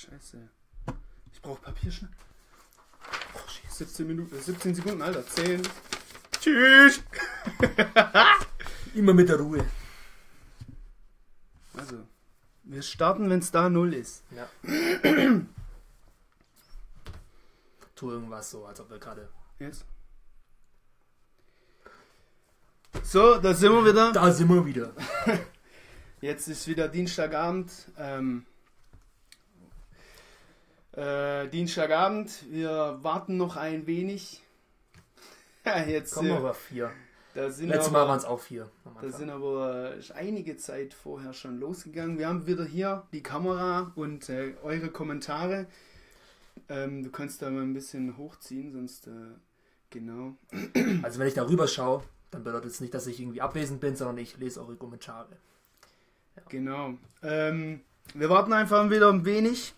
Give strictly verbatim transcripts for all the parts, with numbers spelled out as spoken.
Scheiße. Ich brauche Papierschnitt. Oh, siebzehn Minuten, siebzehn Sekunden, Alter. zehn. Tschüss. Immer mit der Ruhe. Also, wir starten, wenn es da null ist. Ja. Tu irgendwas so, als ob wir gerade... Yes. So, da sind wir wieder. Da sind wir wieder. Jetzt ist wieder Dienstagabend. Ähm, äh, Dienstagabend. Wir warten noch ein wenig. Ja, jetzt kommen wir aber vier. Letztes Mal waren es auch vier. Da sind aber einige Zeit vorher schon losgegangen. Wir haben wieder hier die Kamera und äh, eure Kommentare. Ähm, du kannst da mal ein bisschen hochziehen, sonst äh, genau. Also wenn ich da rüber schaue, dann bedeutet es nicht, dass ich irgendwie abwesend bin, sondern ich lese eure Kommentare. Ja. Genau. Ähm, wir warten einfach wieder ein wenig,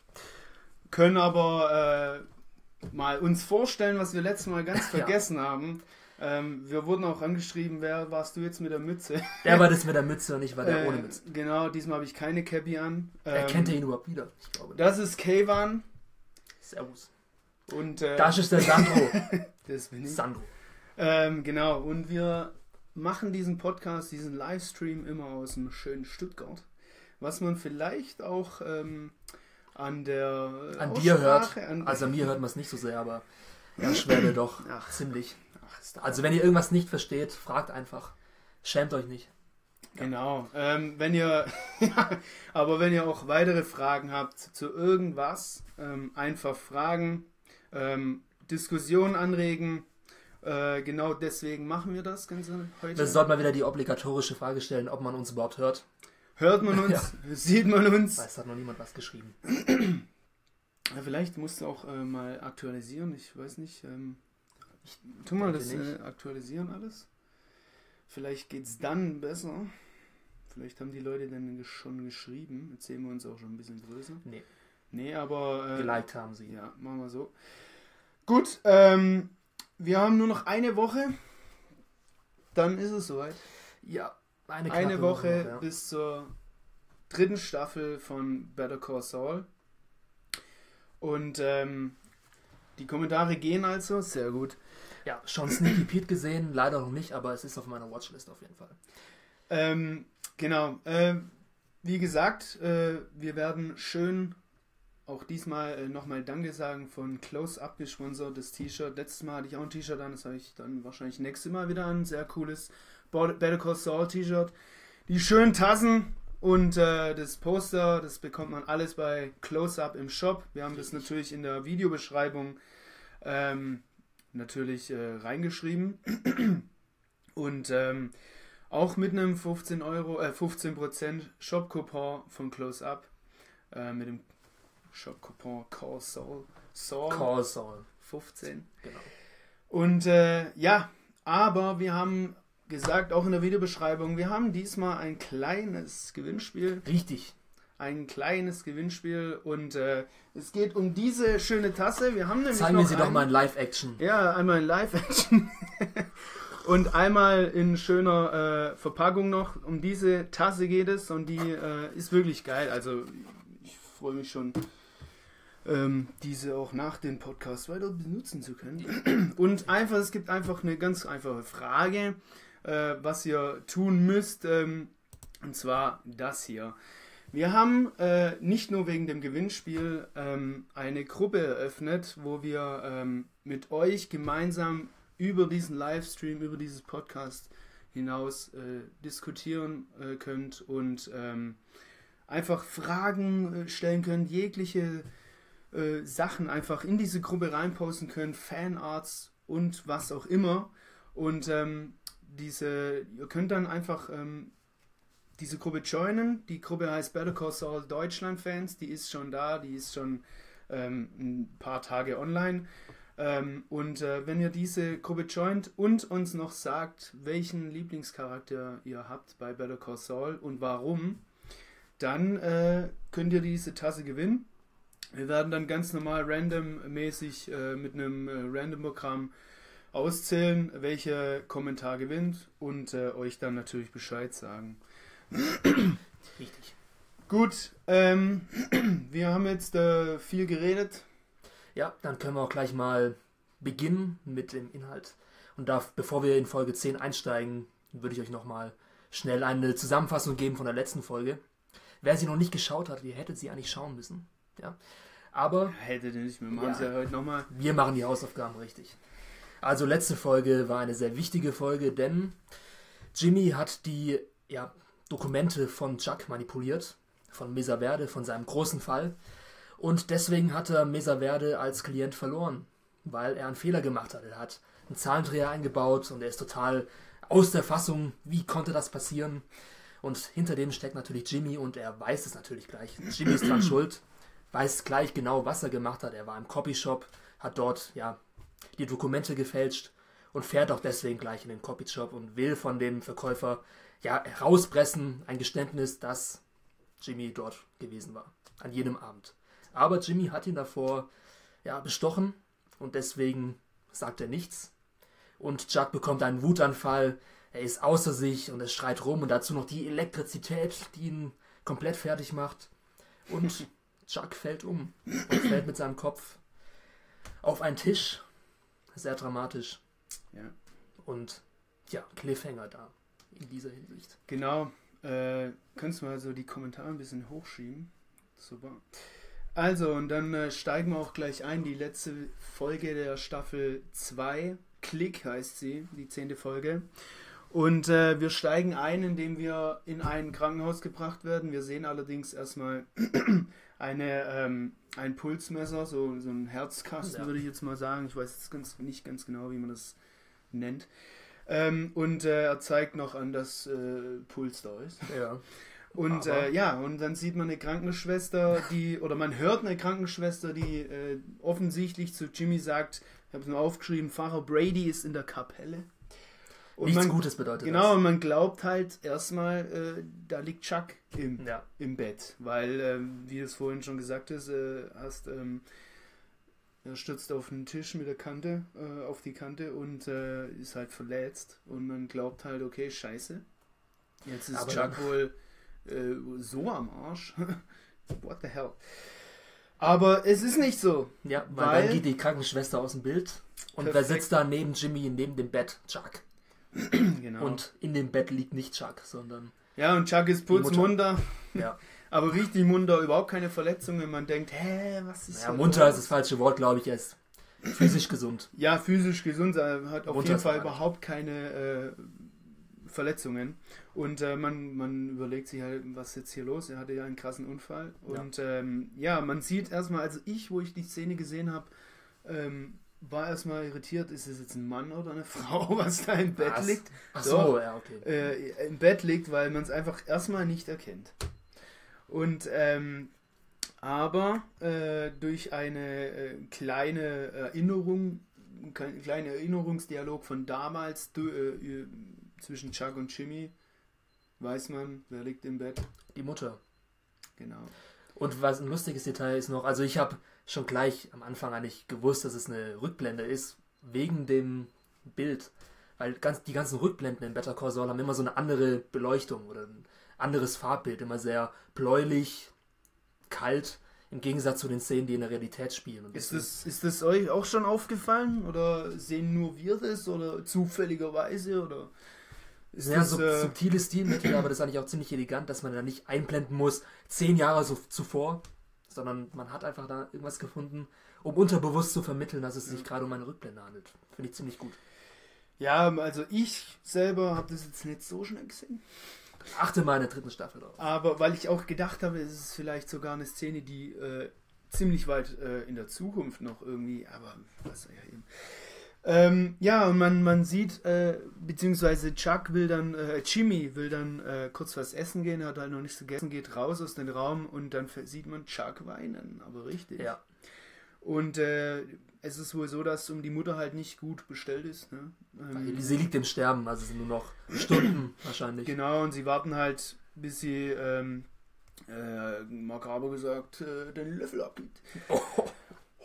können aber äh, mal uns vorstellen, was wir letztes Mal ganz vergessen ja. haben. Ähm, wir wurden auch angeschrieben, wer warst du jetzt mit der Mütze? Der war das mit der Mütze und ich war der äh, ohne Mütze. Genau, diesmal habe ich keine Cappy an. Ähm, er kennt ja ihn überhaupt wieder, ich glaube. Das ist Kevan. Servus. Und äh, das ist der Sandro. Das bin ich. Sandro. Ähm, genau, und wir machen diesen Podcast, diesen Livestream immer aus dem schönen Stuttgart, was man vielleicht auch ähm, an der an dir hört. An also an mir hört man es nicht so sehr, aber ja, Schwäbe doch ach, ziemlich. Ach, ist also wenn ihr irgendwas nicht versteht, fragt einfach. Schämt euch nicht. Ja. Genau. Ähm, wenn ihr, aber wenn ihr auch weitere Fragen habt zu irgendwas, ähm, einfach fragen, ähm, Diskussionen anregen. Äh, genau deswegen machen wir das Ganze heute. Das sollte mal wieder die obligatorische Frage stellen, ob man uns überhaupt hört. Hört man uns? Ja. Sieht man uns? Weiß, hat noch niemand was geschrieben. Ja, vielleicht musst du auch äh, mal aktualisieren. Ich weiß nicht. Ähm, ich tu mal das äh, aktualisieren alles. Vielleicht geht es dann besser. Vielleicht haben die Leute dann schon geschrieben. Jetzt sehen wir uns auch schon ein bisschen größer. Nee. Nee, aber... Äh, geliked haben sie. Ja, machen wir so. Gut, ähm... wir haben nur noch eine Woche, dann ist es soweit. Ja, eine, eine Woche noch, ja. bis zur dritten Staffel von Better Call Saul. Und ähm, die Kommentare gehen also sehr gut. Ja, schon Sneaky Pete gesehen, leider noch nicht, aber es ist auf meiner Watchlist auf jeden Fall. Ähm, genau, ähm, wie gesagt, äh, wir werden schön... auch diesmal äh, nochmal Danke sagen von Close Up gesponsert, das T-Shirt. Letztes Mal hatte ich auch ein T-Shirt an, das habe ich dann wahrscheinlich nächstes Mal wieder an. Sehr cooles Better Call Saul T-Shirt. Die schönen Tassen und äh, das Poster, das bekommt man alles bei Close Up im Shop. Wir haben das natürlich in der Videobeschreibung ähm, natürlich äh, reingeschrieben. Und ähm, auch mit einem fünfzehn Prozent Shop-Coupon von Close Up äh, mit dem Shop-Coupon Call Saul. Saul. Call Saul. fünfzehn. Genau. Und äh, ja, aber wir haben gesagt, auch in der Videobeschreibung, wir haben diesmal ein kleines Gewinnspiel. Richtig. Ein kleines Gewinnspiel und äh, es geht um diese schöne Tasse. Wir haben nämlich Zeigen noch wir sie ein, doch mal in Live-Action. Ja, einmal in Live-Action. Und einmal in schöner äh, Verpackung noch. Um diese Tasse geht es und die äh, ist wirklich geil. Also... ich freue mich schon, ähm, diese auch nach dem Podcast weiter benutzen zu können. Und einfach, es gibt einfach eine ganz einfache Frage, äh, was ihr tun müsst, ähm, und zwar das hier. Wir haben äh, nicht nur wegen dem Gewinnspiel ähm, eine Gruppe eröffnet, wo wir ähm, mit euch gemeinsam über diesen Livestream, über dieses Podcast hinaus äh, diskutieren äh, könnt und ähm, einfach Fragen stellen können, jegliche äh, Sachen einfach in diese Gruppe reinposten können, Fanarts und was auch immer. Und ähm, diese, ihr könnt dann einfach ähm, diese Gruppe joinen. Die Gruppe heißt Better Call Saul Deutschland Fans. Die ist schon da, die ist schon ähm, ein paar Tage online. Ähm, und äh, wenn ihr diese Gruppe joint und uns noch sagt, welchen Lieblingscharakter ihr habt bei Better Call Saul und warum, dann äh, könnt ihr diese Tasse gewinnen. Wir werden dann ganz normal randommäßig äh, mit einem äh, Random-Programm auszählen, welcher Kommentar gewinnt und äh, euch dann natürlich Bescheid sagen. Richtig. Gut, ähm, wir haben jetzt äh, viel geredet. Ja, dann können wir auch gleich mal beginnen mit dem Inhalt. Und da, bevor wir in Folge zehn einsteigen, würde ich euch nochmal schnell eine Zusammenfassung geben von der letzten Folge. Wer sie noch nicht geschaut hat, ihr hättet sie eigentlich schauen müssen. Ja, aber... Hättet ihr nicht, wir machen es ja heute nochmal. Wir machen die Hausaufgaben richtig. Also letzte Folge war eine sehr wichtige Folge, denn Jimmy hat die ja, Dokumente von Chuck manipuliert, von Mesa Verde, von seinem großen Fall. Und deswegen hat er Mesa Verde als Klient verloren, weil er einen Fehler gemacht hat. Er hat einen Zahlendreher eingebaut und er ist total aus der Fassung. Wie konnte das passieren? Und hinter dem steckt natürlich Jimmy und er weiß es natürlich gleich. Jimmy ist dran schuld, weiß gleich genau, was er gemacht hat. Er war im Copyshop, hat dort ja die Dokumente gefälscht und fährt auch deswegen gleich in den Copyshop und will von dem Verkäufer ja herauspressen, ein Geständnis, dass Jimmy dort gewesen war, an jenem Abend. Aber Jimmy hat ihn davor ja, bestochen und deswegen sagt er nichts. Und Chuck bekommt einen Wutanfall, er ist außer sich und er schreit rum und dazu noch die Elektrizität, die ihn komplett fertig macht. Und Chuck fällt um und fällt mit seinem Kopf auf einen Tisch. Sehr dramatisch. Ja. Und ja, Cliffhanger da in dieser Hinsicht. Genau. Äh, könntest du mal so die Kommentare ein bisschen hochschieben? Super. Also, und dann äh, steigen wir auch gleich ein. Die letzte Folge der Staffel zwei. Klick heißt sie, die zehnte Folge. Und äh, wir steigen ein, indem wir in ein Krankenhaus gebracht werden. Wir sehen allerdings erstmal eine, ähm, ein Pulsmesser, so, so ein Herzkasten, ja, würde ich jetzt mal sagen. Ich weiß jetzt ganz, nicht ganz genau, wie man das nennt. Ähm, und äh, er zeigt noch an, dass äh, Puls da ist. Ja. Und äh, ja, und dann sieht man eine Krankenschwester, die, oder man hört eine Krankenschwester, die äh, offensichtlich zu Jimmy sagt, ich habe es nur aufgeschrieben, Pfarrer Brady ist in der Kapelle. Und nichts man, Gutes bedeutet genau, das. Genau, und man glaubt halt erstmal, äh, da liegt Chuck im, ja. im Bett, weil, äh, wie du es vorhin schon gesagt hast, äh, hast ähm, er stürzt auf den Tisch mit der Kante, äh, auf die Kante und äh, ist halt verletzt. Und man glaubt halt, okay, scheiße, jetzt ist Aber Chuck wohl... so am Arsch. What the hell? Aber es ist nicht so. Ja, weil, weil dann geht die Krankenschwester aus dem Bild und perfekt. Wer sitzt da neben Jimmy, neben dem Bett? Chuck. Genau. Und in dem Bett liegt nicht Chuck, sondern... Ja, und Chuck ist putzmunter. Ja. Aber richtig munter, überhaupt keine Verletzungen. Man denkt, hä, was ist... Ja, munter ist das falsche Wort, glaube ich. Er ist physisch gesund. Ja, physisch gesund. Er hat auf jeden Fall überhaupt keine... Äh, Verletzungen und äh, man, man überlegt sich halt, was ist jetzt hier los? Er hatte ja einen krassen Unfall und ja, ähm, ja man sieht erstmal, also ich, wo ich die Szene gesehen habe, ähm, war erstmal irritiert, ist es jetzt ein Mann oder eine Frau, was da im Bett was? liegt? Ach so, ja, okay. Äh, im Bett liegt, weil man es einfach erstmal nicht erkennt. Und ähm, aber äh, durch eine äh, kleine Erinnerung, einen kleinen Erinnerungsdialog von damals, du, äh, zwischen Chuck und Jimmy weiß man, wer liegt im Bett? Die Mutter. Genau. Und was ein lustiges Detail ist noch, also ich habe schon gleich am Anfang eigentlich gewusst, dass es eine Rückblende ist, wegen dem Bild. Weil ganz, die ganzen Rückblenden in Better Call Saul haben immer so eine andere Beleuchtung oder ein anderes Farbbild, immer sehr bläulich, kalt, im Gegensatz zu den Szenen, die in der Realität spielen. Und ist, das, ist das euch auch schon aufgefallen? Oder sehen nur wir das? Oder zufälligerweise? Oder... Ist ja, das, so äh, subtile Stilmittel, aber das ist eigentlich auch ziemlich elegant, dass man da nicht einblenden muss, zehn Jahre so zuvor, sondern man hat einfach da irgendwas gefunden, um unterbewusst zu vermitteln, dass es sich ja. gerade um eine Rückblende handelt. Finde ich ziemlich gut. Ja, also ich selber habe das jetzt nicht so schnell gesehen. Ich achte mal in der dritten Staffel drauf. Aber weil ich auch gedacht habe, es ist vielleicht sogar eine Szene, die äh, ziemlich weit äh, in der Zukunft noch irgendwie, aber was soll ja eben... Ähm, ja, und man, man sieht, äh, beziehungsweise Chuck will dann, äh, Jimmy will dann äh, kurz was essen gehen, hat halt noch nichts gegessen, geht raus aus dem Raum und dann sieht man Chuck weinen, aber richtig. Ja. Und äh, es ist wohl so, dass um die Mutter halt nicht gut bestellt ist. Ne? Ähm, sie liegt im Sterben, also sind nur noch Stunden wahrscheinlich. Genau, und sie warten halt, bis sie, ähm, äh, makaber gesagt, äh, den Löffel abgibt. Oh.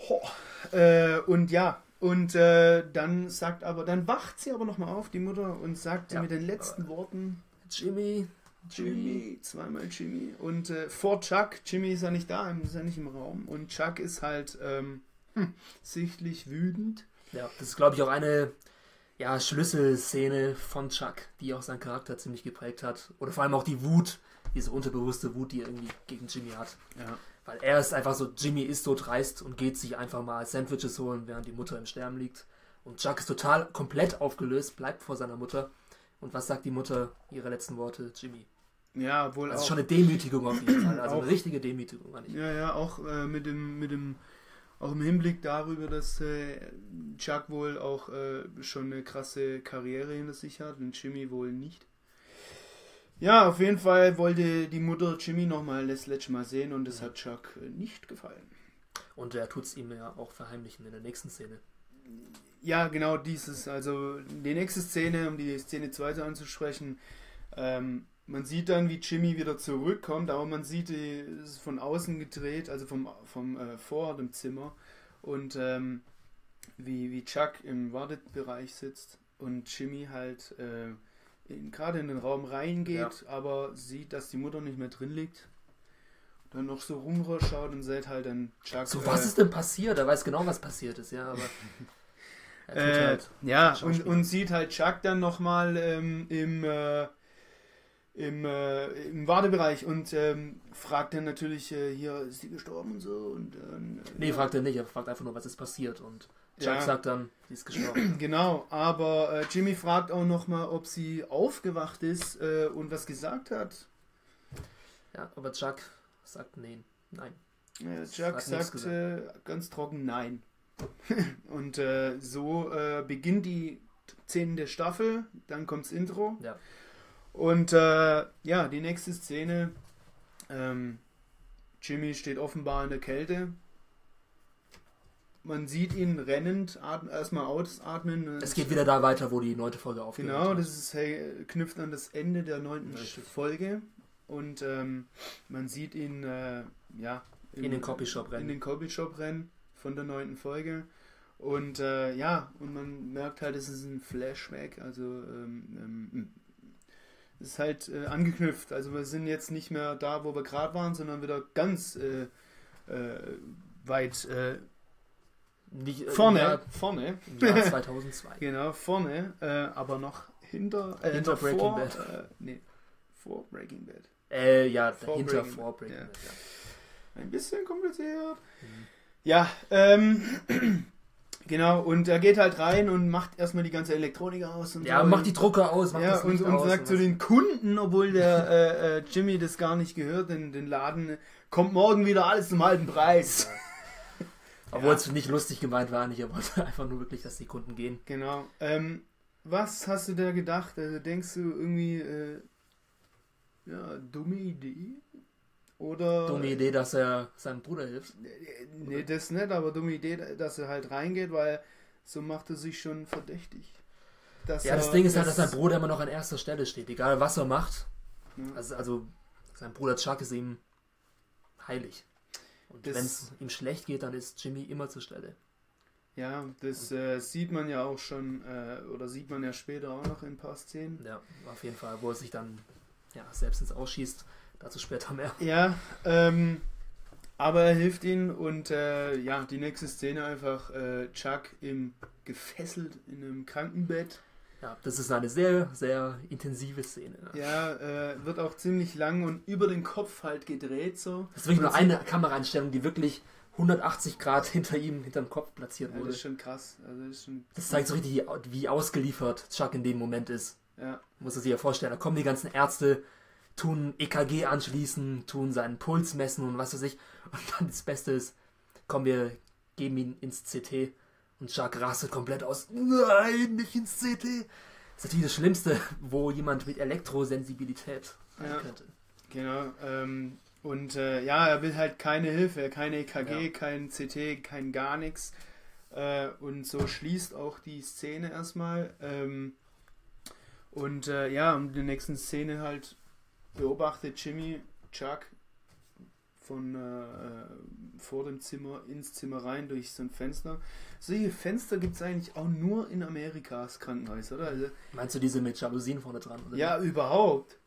Oh. Äh, und ja. Und äh, dann sagt aber, dann wacht sie aber nochmal auf, die Mutter, und sagt ja. mit den letzten Worten: Jimmy, Jimmy, zweimal Jimmy. Und äh, vor Chuck, Jimmy ist ja nicht da, ist ja nicht im Raum. Und Chuck ist halt ähm, hm, sichtlich wütend. Ja, das ist, glaube ich, auch eine ja, Schlüsselszene von Chuck, die auch seinen Charakter ziemlich geprägt hat. Oder vor allem auch die Wut, diese unterbewusste Wut, die er irgendwie gegen Jimmy hat. Ja. Weil er ist einfach so, Jimmy ist so dreist und geht sich einfach mal Sandwiches holen, während die Mutter im Sterben liegt. Und Chuck ist total komplett aufgelöst, bleibt vor seiner Mutter. Und was sagt die Mutter? Ihre letzten Worte, Jimmy. Ja, wohl also auch. Das ist schon eine Demütigung auf jeden Fall. Also auch, eine richtige Demütigung. Eigentlich. Ja, ja, auch äh, mit dem, mit dem, auch im Hinblick darüber, dass äh, Chuck wohl auch äh, schon eine krasse Karriere hinter sich hat und Jimmy wohl nicht. Ja, auf jeden Fall wollte die Mutter Jimmy nochmal das letzte Mal sehen und das ja. hat Chuck äh, nicht gefallen. Und er tut es ihm ja auch verheimlichen in der nächsten Szene. Ja, genau dieses, also die nächste Szene, um die Szene zweite anzusprechen, ähm, man sieht dann, wie Jimmy wieder zurückkommt, aber man sieht, es ist von außen gedreht, also vom, vom äh, Vorort im Zimmer und ähm, wie, wie Chuck im Wartebereich sitzt und Jimmy halt äh, gerade in den Raum reingeht, ja. aber sieht, dass die Mutter nicht mehr drin liegt. Dann noch so rumschaut und seht halt dann Chuck. So, was äh, ist denn passiert? Er weiß genau, was passiert ist, ja, aber... Äh, halt ja, und, und sieht halt Chuck dann nochmal ähm, im, äh, im, äh, im Wartebereich und ähm, fragt dann natürlich, äh, hier, ist die gestorben und so? Und, ähm, nee, ja. fragt er nicht, er fragt einfach nur, was ist passiert und Chuck ja. sagt dann, sie ist gestorben. Genau, aber äh, Jimmy fragt auch nochmal, ob sie aufgewacht ist äh, und was gesagt hat. Ja, aber Chuck sagt nee, nein. Ja, Chuck sagt äh, ganz trocken nein. Und äh, so äh, beginnt die Szene der Staffel, dann kommt's Intro. Ja. Und äh, ja, die nächste Szene, ähm, Jimmy steht offenbar in der Kälte. Man sieht ihn rennend, erstmal ausatmen. Es geht wieder da weiter, wo die neunte Folge aufgehört hat. Genau, das ist, hey, knüpft an das Ende der neunten Folge. Und ähm, man sieht ihn äh, ja, im, in den Copyshop rennen. In den Copyshop rennen. Von der neunten Folge und äh, ja, und man merkt halt, es ist ein Flashback, also ähm, ähm, es ist halt äh, angeknüpft, also wir sind jetzt nicht mehr da, wo wir gerade waren, sondern wieder ganz äh, äh, weit äh, nicht, vorne, ja, vorne, im Jahr zweitausendzwei. Genau, vorne, äh, aber noch hinter, äh, hinter Breaking vor, Bad. Äh, nee, vor Breaking Bad. Äh, ja, vor hinter Breaking vor Breaking Bad, Bad ja. Ein bisschen kompliziert. Mhm. Ja, ähm, genau, und er geht halt rein und macht erstmal die ganze Elektronik aus. Und ja, so macht die Drucker aus. Macht ja, das und, und aus, sagt zu so den Kunden, obwohl der äh, äh, Jimmy das gar nicht gehört, denn den Laden kommt morgen wieder alles zum halben Preis. Ja. Obwohl ja. es nicht lustig gemeint war, nicht, aber einfach nur wirklich, dass die Kunden gehen. Genau. Ähm, was hast du da gedacht? Also denkst du irgendwie, äh, ja, dumme Idee? Oder dumme Idee, dass er seinem Bruder hilft. Nee, oder? Das nicht, aber dumme Idee, dass er halt reingeht, weil so macht er sich schon verdächtig. Dass ja, das er, Ding ist halt, dass sein Bruder immer noch an erster Stelle steht, egal was er macht. Ja. Also, also sein Bruder Chuck ist ihm heilig. Und wenn es ihm schlecht geht, dann ist Jimmy immer zur Stelle. Ja, das äh, sieht man ja auch schon, äh, oder sieht man ja später auch noch in ein paar Szenen. Ja, auf jeden Fall, wo er sich dann ja, selbst ins Ausschießt. Dazu später mehr. Ja, ähm, aber er hilft ihnen und äh, ja, die nächste Szene einfach äh, Chuck im gefesselt in einem Krankenbett. Ja, das ist eine sehr, sehr intensive Szene. Ja, äh, wird auch ziemlich lang und über den Kopf halt gedreht so. Das ist wirklich nur eine Kameraeinstellung, die wirklich hundertachtzig Grad hinter ihm, hinterm Kopf platziert wurde. Ja, das ist schon krass. Also das, ist schon das zeigt so richtig, wie ausgeliefert Chuck in dem Moment ist. Ja. Muss er sich ja vorstellen. Da kommen die ganzen Ärzte, tun E K G anschließen, tun seinen Puls messen und was weiß ich. Und dann das Beste ist, komm, wir geben ihn ins C T und Chuck rastet komplett aus. Nein, nicht ins C T. Das ist natürlich das Schlimmste, wo jemand mit Elektrosensibilität sein ja, könnte. Genau. Ähm, und äh, ja, er will halt keine Hilfe, keine E K G, ja. kein C T, kein gar nichts. Äh, und so schließt auch die Szene erstmal. Ähm, und äh, ja, um die nächsten Szene halt beobachtet Jimmy Chuck von äh, vor dem Zimmer ins Zimmer rein durch so ein Fenster. Solche Fenster gibt es eigentlich auch nur in Amerikas Krankenhäuser, oder? Also, meinst du diese mit Jalousien vorne dran? Oder ja, nicht? Überhaupt.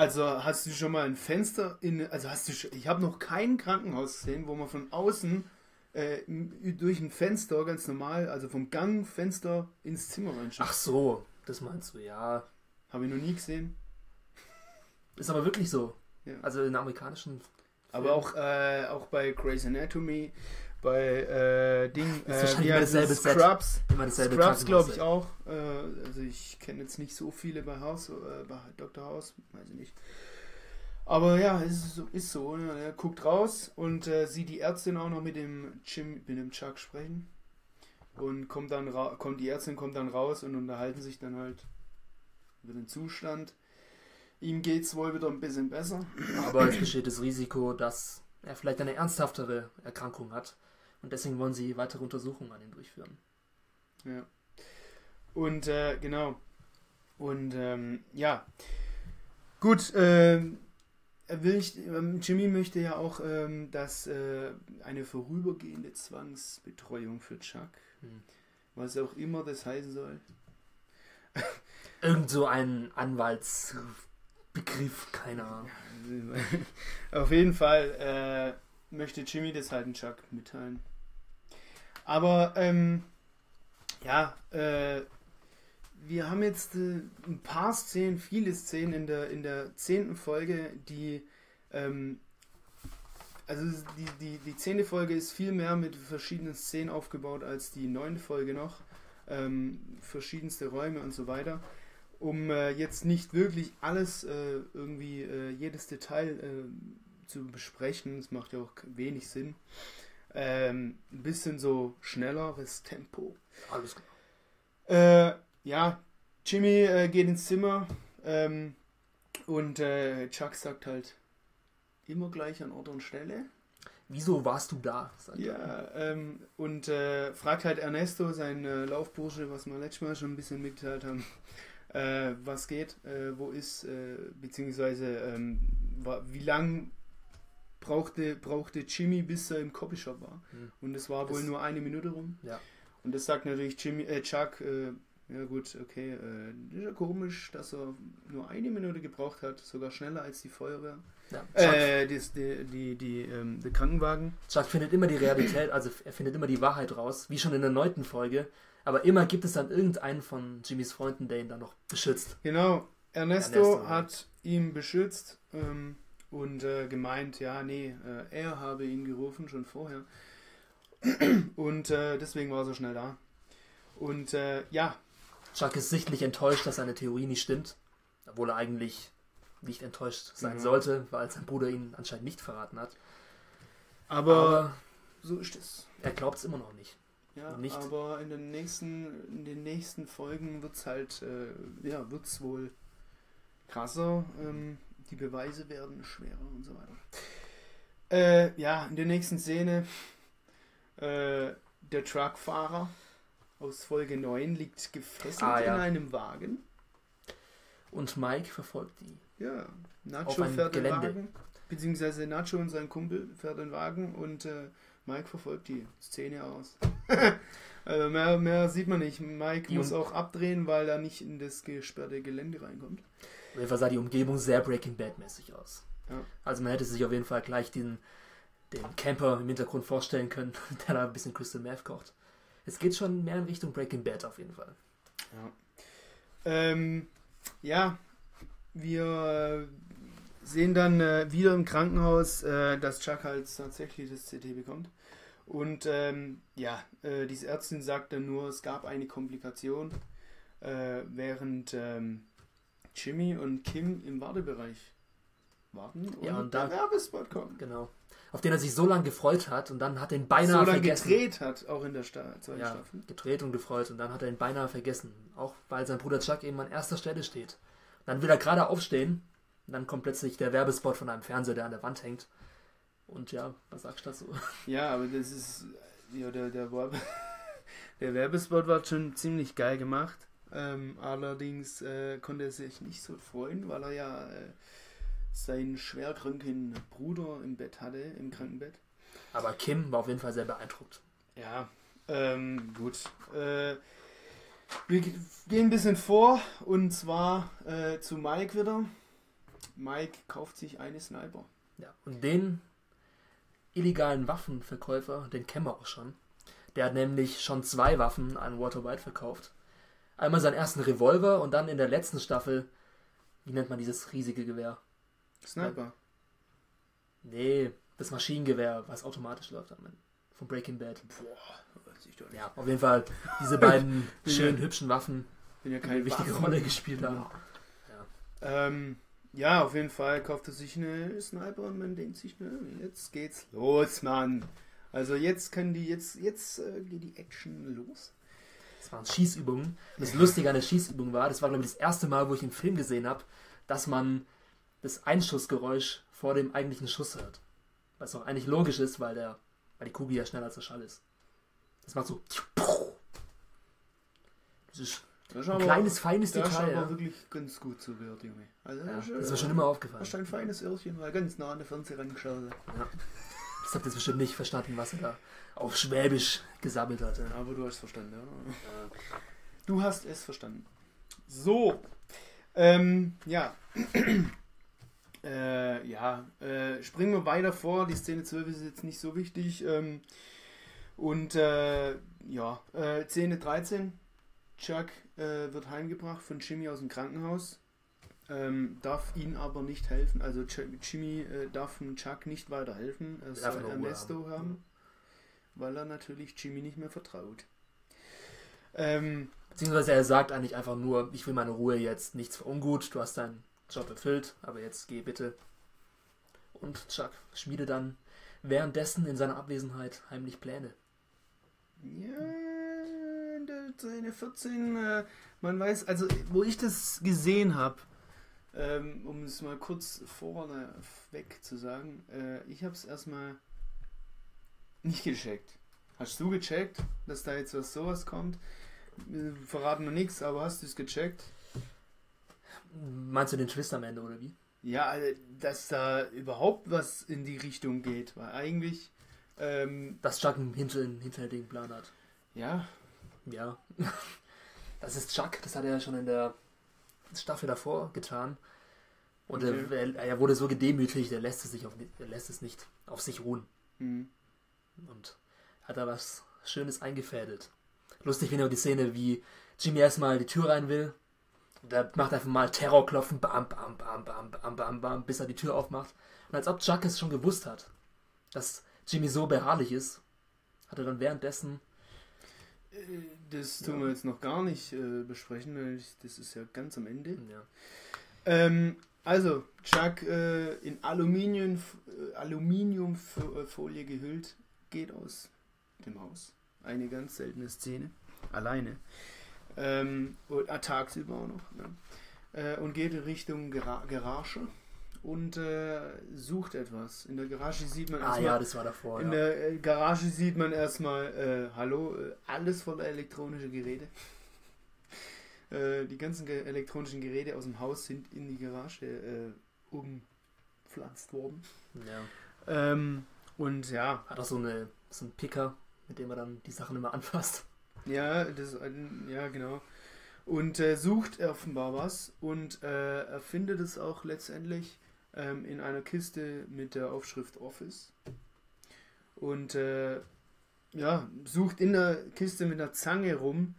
Also hast du schon mal ein Fenster in, also hast du schon, ich habe noch kein Krankenhaus gesehen, wo man von außen äh, durch ein Fenster ganz normal, also vom Gangfenster ins Zimmer reinschaut. Ach so, das meinst du, ja. Habe ich noch nie gesehen. Ist aber wirklich so. Ja. Also in amerikanischen Filmen. Aber auch, äh, auch bei Grey's Anatomy, bei äh, Ding, äh, das ja, dasselbe Scrubs, dasselbe Scrubs glaube ich auch. Äh, also ich kenne jetzt nicht so viele bei House, äh, bei Doktor House, weiß ich nicht. Aber ja, ist so, ist so. Ne? Er guckt raus und äh, sieht die Ärztin auch noch mit dem Jim, mit dem Chuck sprechen und kommt dann kommt die Ärztin kommt dann raus und unterhalten sich dann halt über den Zustand. Ihm geht's wohl wieder ein bisschen besser. Aber es besteht das Risiko, dass er vielleicht eine ernsthaftere Erkrankung hat. Und deswegen wollen sie weitere Untersuchungen an ihm durchführen. Ja. Und, äh, genau. Und, ähm, ja. Gut, ähm, er will, ähm, Jimmy möchte ja auch, ähm, dass äh, eine vorübergehende Zwangsbetreuung für Chuck, hm. was auch immer das heißen soll. Irgend so ein Anwaltsbegriff, keine Ahnung. Auf jeden Fall, äh, möchte Jimmy das halt in Chuck mitteilen. Aber, ähm, ja, äh, wir haben jetzt äh, ein paar Szenen, viele Szenen in der, in der zehnten Folge, die, ähm, also die, die, die zehnte Folge ist viel mehr mit verschiedenen Szenen aufgebaut als die neunte Folge noch. Ähm, verschiedenste Räume und so weiter. Um äh, jetzt nicht wirklich alles, äh, irgendwie, äh, jedes Detail, äh, zu besprechen, das macht ja auch wenig Sinn. Ähm, ein bisschen so schnelleres Tempo. Alles klar. Äh, ja, Jimmy äh, geht ins Zimmer ähm, und äh, Chuck sagt halt immer gleich an Ort und Stelle. Wieso warst du da? Ja, ähm, und äh, fragt halt Ernesto, sein äh, Laufbursche, was wir letztes Mal schon ein bisschen mitgeteilt haben, äh, was geht, äh, wo ist, äh, beziehungsweise ähm, wie lang Brauchte, brauchte Jimmy, bis er im Copyshop war. Hm. Und es war das wohl nur eine Minute rum. Ja. Und das sagt natürlich Jimmy, äh, Chuck, äh, ja gut, okay, äh, das ist ja komisch, dass er nur eine Minute gebraucht hat, sogar schneller als die Feuerwehr. Ja. Äh, die, die, die, die, ähm, die Krankenwagen. Chuck findet immer die Realität, also er findet immer die Wahrheit raus, wie schon in der neunten Folge. Aber immer gibt es dann irgendeinen von Jimmys Freunden, der ihn dann noch beschützt. Genau, Ernesto, Ernesto hat ja. ihn beschützt, ähm, und äh, gemeint, ja, nee, äh, er habe ihn gerufen, schon vorher. Und äh, deswegen war er so schnell da. Und äh, ja. Chuck ist sichtlich enttäuscht, dass seine Theorie nicht stimmt. Obwohl er eigentlich nicht enttäuscht sein mhm. sollte, weil sein Bruder ihn anscheinend nicht verraten hat. Aber, aber so ist es. Er glaubt es immer noch nicht. Ja, nicht. Aber in den nächsten, in den nächsten Folgen wird es halt, äh, ja, wird es wohl krasser. Ähm, Die Beweise werden schwerer und so weiter. Äh, ja, in der nächsten Szene, äh, der Truckfahrer aus Folge neun liegt gefesselt ah, ja. in einem Wagen. Und Mike verfolgt ihn. Ja, Nacho fährt den Wagen, beziehungsweise Nacho und sein Kumpel fährt den Wagen und äh, Mike verfolgt die Szene aus. Also mehr, mehr sieht man nicht. Mike muss auch abdrehen, weil er nicht in das gesperrte Gelände reinkommt. Auf jeden Fall sah die Umgebung sehr Breaking Bad-mäßig aus. Ja. Also man hätte sich auf jeden Fall gleich den, den Camper im Hintergrund vorstellen können, der da ein bisschen Crystal Meth kocht. Es geht schon mehr in Richtung Breaking Bad auf jeden Fall. Ja, ähm, ja wir sehen dann äh, wieder im Krankenhaus, äh, dass Chuck halt tatsächlich das C T bekommt. Und ähm, ja, äh, diese Ärztin sagt dann nur, es gab eine Komplikation, äh, während... Ähm, Jimmy und Kim im Wartebereich warten und, ja, und da, der Werbespot kommt. Genau. Auf den er sich so lange gefreut hat und dann hat er ihn beinahe so vergessen. gedreht hat, auch in der Sta zweiten ja, Staffel. gedreht und gefreut und dann hat er ihn beinahe vergessen. Auch weil sein Bruder Chuck eben an erster Stelle steht. Und dann will er gerade aufstehen und dann kommt plötzlich der Werbespot von einem Fernseher, der an der Wand hängt. Und ja, was sagst du dazu? Ja, aber das ist... Ja, der, der, Werbe der Werbespot war schon ziemlich geil gemacht. Ähm, allerdings äh, konnte er sich nicht so freuen, weil er ja äh, seinen schwerkranken Bruder im Bett hatte, im Krankenbett. Aber Kim war auf jeden Fall sehr beeindruckt. Ja, ähm, gut. Äh, wir gehen ein bisschen vor und zwar äh, zu Mike wieder. Mike kauft sich eine Sniper. Ja, und den illegalen Waffenverkäufer, den kennen wir auch schon. Der hat nämlich schon zwei Waffen an Walter White verkauft. Einmal seinen ersten Revolver und dann in der letzten Staffel, wie nennt man dieses riesige Gewehr? Sniper. Nee, das Maschinengewehr, was automatisch läuft, von Breaking Bad. Boah, hört sich doch nicht. Ja, auf jeden Fall diese beiden schönen, hübschen Waffen, die ja keine wichtige Waffen. Rolle gespielt haben. Ja. Ähm, ja, auf jeden Fall kauft er sich eine Sniper und man denkt sich, ne, jetzt geht's los, Mann. Also jetzt können die, jetzt, jetzt äh, geht die Action los. Das waren Schießübungen. Das Lustige an der Schießübung war, das war, glaube ich, das erste Mal, wo ich den Film gesehen habe, dass man das Einschussgeräusch vor dem eigentlichen Schuss hört. Was auch eigentlich logisch ist, weil, der, weil die Kugel ja schneller als der Schall ist. Das macht so... Das ist das ein kleines, auch, feines das Detail. Das ist aber ja. wirklich ganz gut zu gehört, Junge. Also, ja, das ist mir äh, schon immer aufgefallen. Das ist ein feines Irrchen, weil ganz nah an der Fernseher rangeschaut. Ja. Das habt ihr bestimmt nicht verstanden, was er da auf Schwäbisch gesammelt hatte. Aber du hast es verstanden, ja. Du hast es verstanden. So. Ähm, ja. Äh, ja, äh, springen wir weiter vor. Die Szene zwölf ist jetzt nicht so wichtig. Ähm, und äh, ja, äh, Szene dreizehn. Chuck äh, wird heimgebracht von Jimmy aus dem Krankenhaus. Ähm, darf ihn aber nicht helfen. Also Ch Jimmy äh, darf dem Chuck nicht weiterhelfen. Er soll Ernesto haben, haben ja. weil er natürlich Jimmy nicht mehr vertraut. Ähm, Beziehungsweise er sagt eigentlich einfach nur, ich will meine Ruhe jetzt, nichts für ungut, du hast deinen Job erfüllt, aber jetzt geh bitte. Und Chuck schmiede dann währenddessen in seiner Abwesenheit heimlich Pläne. Ja, seine vierzehn, äh, man weiß, also wo ich das gesehen habe, ähm, um es mal kurz vorne weg zu sagen, äh, ich habe es erstmal nicht gecheckt. Hast du gecheckt, dass da jetzt was sowas kommt? Wir verraten noch nichts, aber hast du es gecheckt? Meinst du den Twist am Ende, oder wie? Ja, dass da überhaupt was in die Richtung geht, weil eigentlich... Ähm, dass Chuck einen hinterhältigen Plan hat. Ja. Ja. Das ist Chuck, das hat er ja schon in der Staffel davor getan. Und okay. er, er wurde so gedemütigt, er lässt es, sich auf, er lässt es nicht auf sich ruhen. Mhm. Und hat da was Schönes eingefädelt. Lustig finde ich auch die Szene, wie Jimmy erstmal die Tür rein will. Der macht einfach mal Terrorklopfen, bam, bam, bam, bam, bam, bam, bam, bis er die Tür aufmacht. Und als ob Chuck es schon gewusst hat, dass Jimmy so beharrlich ist, hat er dann währenddessen... Das tun wir jetzt noch gar nicht äh, besprechen, weil das ist ja ganz am Ende. Ja. Ähm, also, Chuck äh, in Aluminium, äh, Aluminiumfolie gehüllt, geht aus dem Haus. Eine ganz seltene Szene. Alleine. Ähm, und, ah, tagsüber auch noch, ne? äh, und geht in Richtung Gra Garage und äh, sucht etwas. In der Garage sieht man erstmal ah, ja, das war davor, in ja. der Garage sieht man erstmal äh, hallo, alles voller elektronische Geräte. äh, die ganzen ge elektronischen Geräte aus dem Haus sind in die Garage äh, umpflanzt worden. Ja. Ähm, und ja, hat auch so, eine, so einen Picker, mit dem man dann die Sachen immer anfasst. Ja, das, ja, genau. Und äh, sucht offenbar was und äh, er findet es auch letztendlich ähm, in einer Kiste mit der Aufschrift Office. Und äh, ja, sucht in der Kiste mit einer Zange rum.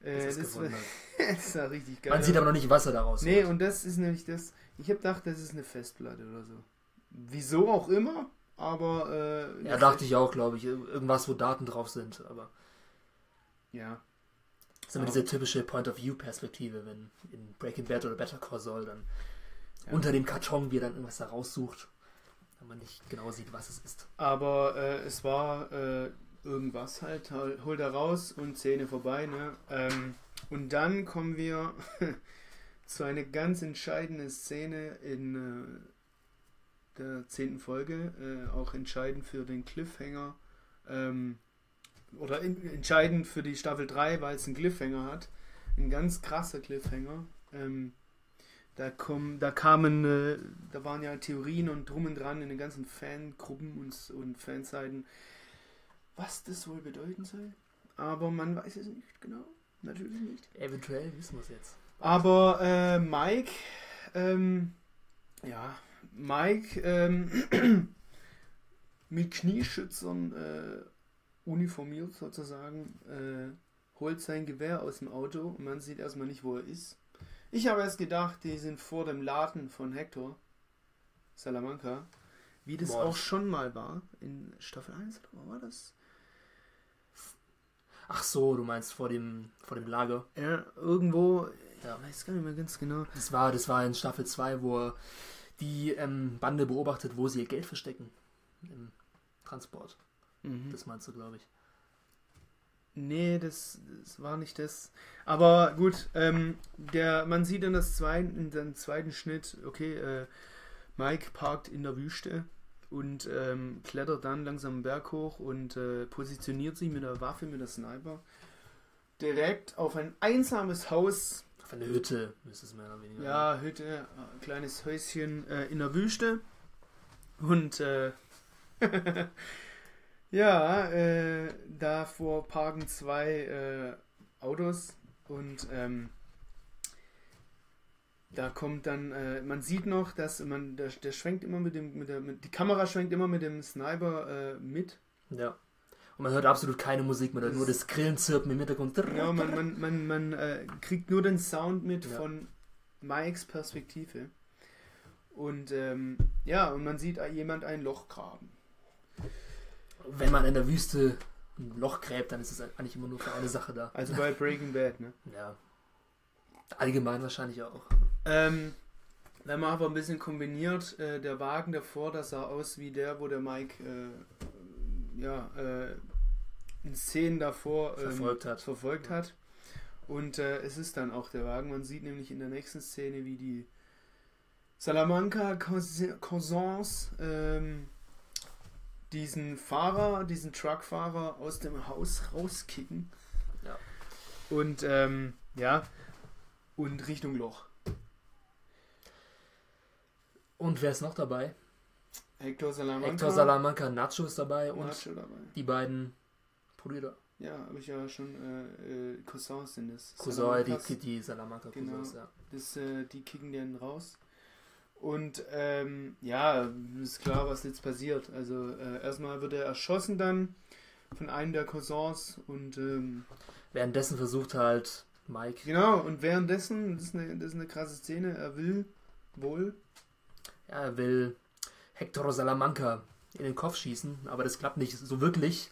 Äh, das, ist das, war, das war richtig geil. Man sieht aber noch nicht, was er daraus macht. Nee, und das ist nämlich das. Ich habe gedacht, das ist eine Festplatte oder so. Wieso auch immer, aber. Äh, ja, dachte ich auch, glaube ich. Irgendwas, wo Daten drauf sind, aber. Ja. Das ist immer diese typische Point-of-View-Perspektive, wenn in Breaking Bad oder Better Call Saul dann ja. unter dem Karton, wie er dann irgendwas da raussucht, wenn man nicht genau sieht, was es ist. Aber äh, es war äh, irgendwas halt, holt er raus und Szene vorbei, ne? Ähm, und dann kommen wir zu einer ganz entscheidenden Szene in äh, der zehnten Folge, äh, auch entscheidend für den Cliffhanger, ähm, oder in, entscheidend für die Staffel drei, weil es einen Cliffhanger hat. Ein ganz krasser Cliffhanger. Ähm, da, komm, da kamen, äh, da waren ja Theorien und drum und dran in den ganzen Fangruppen und, und Fanseiten, was das wohl bedeuten soll. Aber man weiß es nicht genau. Natürlich nicht. Eventuell wissen wir es jetzt. Aber äh, Mike ähm, Ja, Mike ähm, mit Knieschützern äh, uniformiert sozusagen äh, holt sein Gewehr aus dem Auto und man sieht erstmal nicht, wo er ist. Ich habe erst gedacht, die sind vor dem Laden von Hector Salamanca, wie das Mord. Auch schon mal war in Staffel eins, oder war das? Ach so, du meinst vor dem, vor dem Lager. Ja, irgendwo, ja. Ich weiß gar nicht mehr ganz genau. Das war, das war in Staffel zwei, wo die ähm, Bande beobachtet, wo sie ihr Geld verstecken. Im Transport. Mhm. Das meinst du, glaube ich. Nee, das, das war nicht das. Aber gut, ähm, der, man sieht in, das zweiten, in dem zweiten Schnitt, okay, äh, Mike parkt in der Wüste und ähm, klettert dann langsam einen Berg hoch und äh, positioniert sich mit der Waffe, mit der Sniper, direkt auf ein einsames Haus. Auf eine Hütte, müsste es mehr oder weniger. Ja, Hütte, äh, kleines Häuschen äh, in der Wüste. Und äh, ja, äh, davor parken zwei äh, Autos und ähm, da kommt dann, äh, man sieht noch, dass man, der, der schwenkt immer mit dem, mit der, mit, die Kamera schwenkt immer mit dem Sniper äh, mit. Ja. Und man hört absolut keine Musik mehr, das nur das Grillenzirpen im Hintergrund. Ja, man, man, man, man äh, kriegt nur den Sound mit, ja, von Mikes Perspektive. Und ähm, ja, und man sieht jemand ein Loch graben. Wenn man in der Wüste ein Loch gräbt, dann ist es eigentlich immer nur für eine Sache da. Also bei Breaking Bad, ne? Ja. Allgemein wahrscheinlich auch. Ähm, wenn man aber ein bisschen kombiniert, äh, der Wagen davor, das sah aus wie der, wo der Mike äh, ja, äh, in Szenen davor ähm, verfolgt hat. Verfolgt hat. Und äh, es ist dann auch der Wagen. Man sieht nämlich in der nächsten Szene, wie die Salamanca Cousins ähm, diesen Fahrer, diesen Truckfahrer aus dem Haus rauskicken. Ja. Und ähm, ja, und Richtung Loch. Und wer ist noch dabei? Hector Salamanca. Hector Salamanca, Nacho ist dabei und Nacho dabei. Die beiden Brüder. Ja, habe ich ja schon. Äh, äh, Cousins sind es. Cousins, die, die Salamanca Cousins, genau. Ja. Das, äh, die kicken den raus. Und ähm, ja, ist klar, was jetzt passiert. Also äh, erstmal wird er erschossen dann von einem der Cousins und ähm, währenddessen versucht halt Mike. Genau, und währenddessen, das ist eine, das ist eine krasse Szene, er will wohl. Ja, er will Hector Salamanca in den Kopf schießen, aber das klappt nicht so wirklich.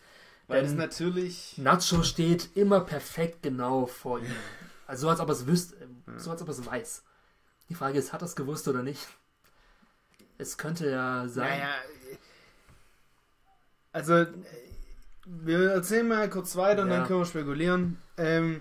Weil es natürlich... Nacho steht immer perfekt genau vor ihm. Also so, als ob er es wüsste, so als ob er es weiß. Die Frage ist, hat er es gewusst oder nicht? Es könnte ja sein... Naja, also, wir erzählen mal kurz weiter und ja, dann können wir spekulieren. Ähm,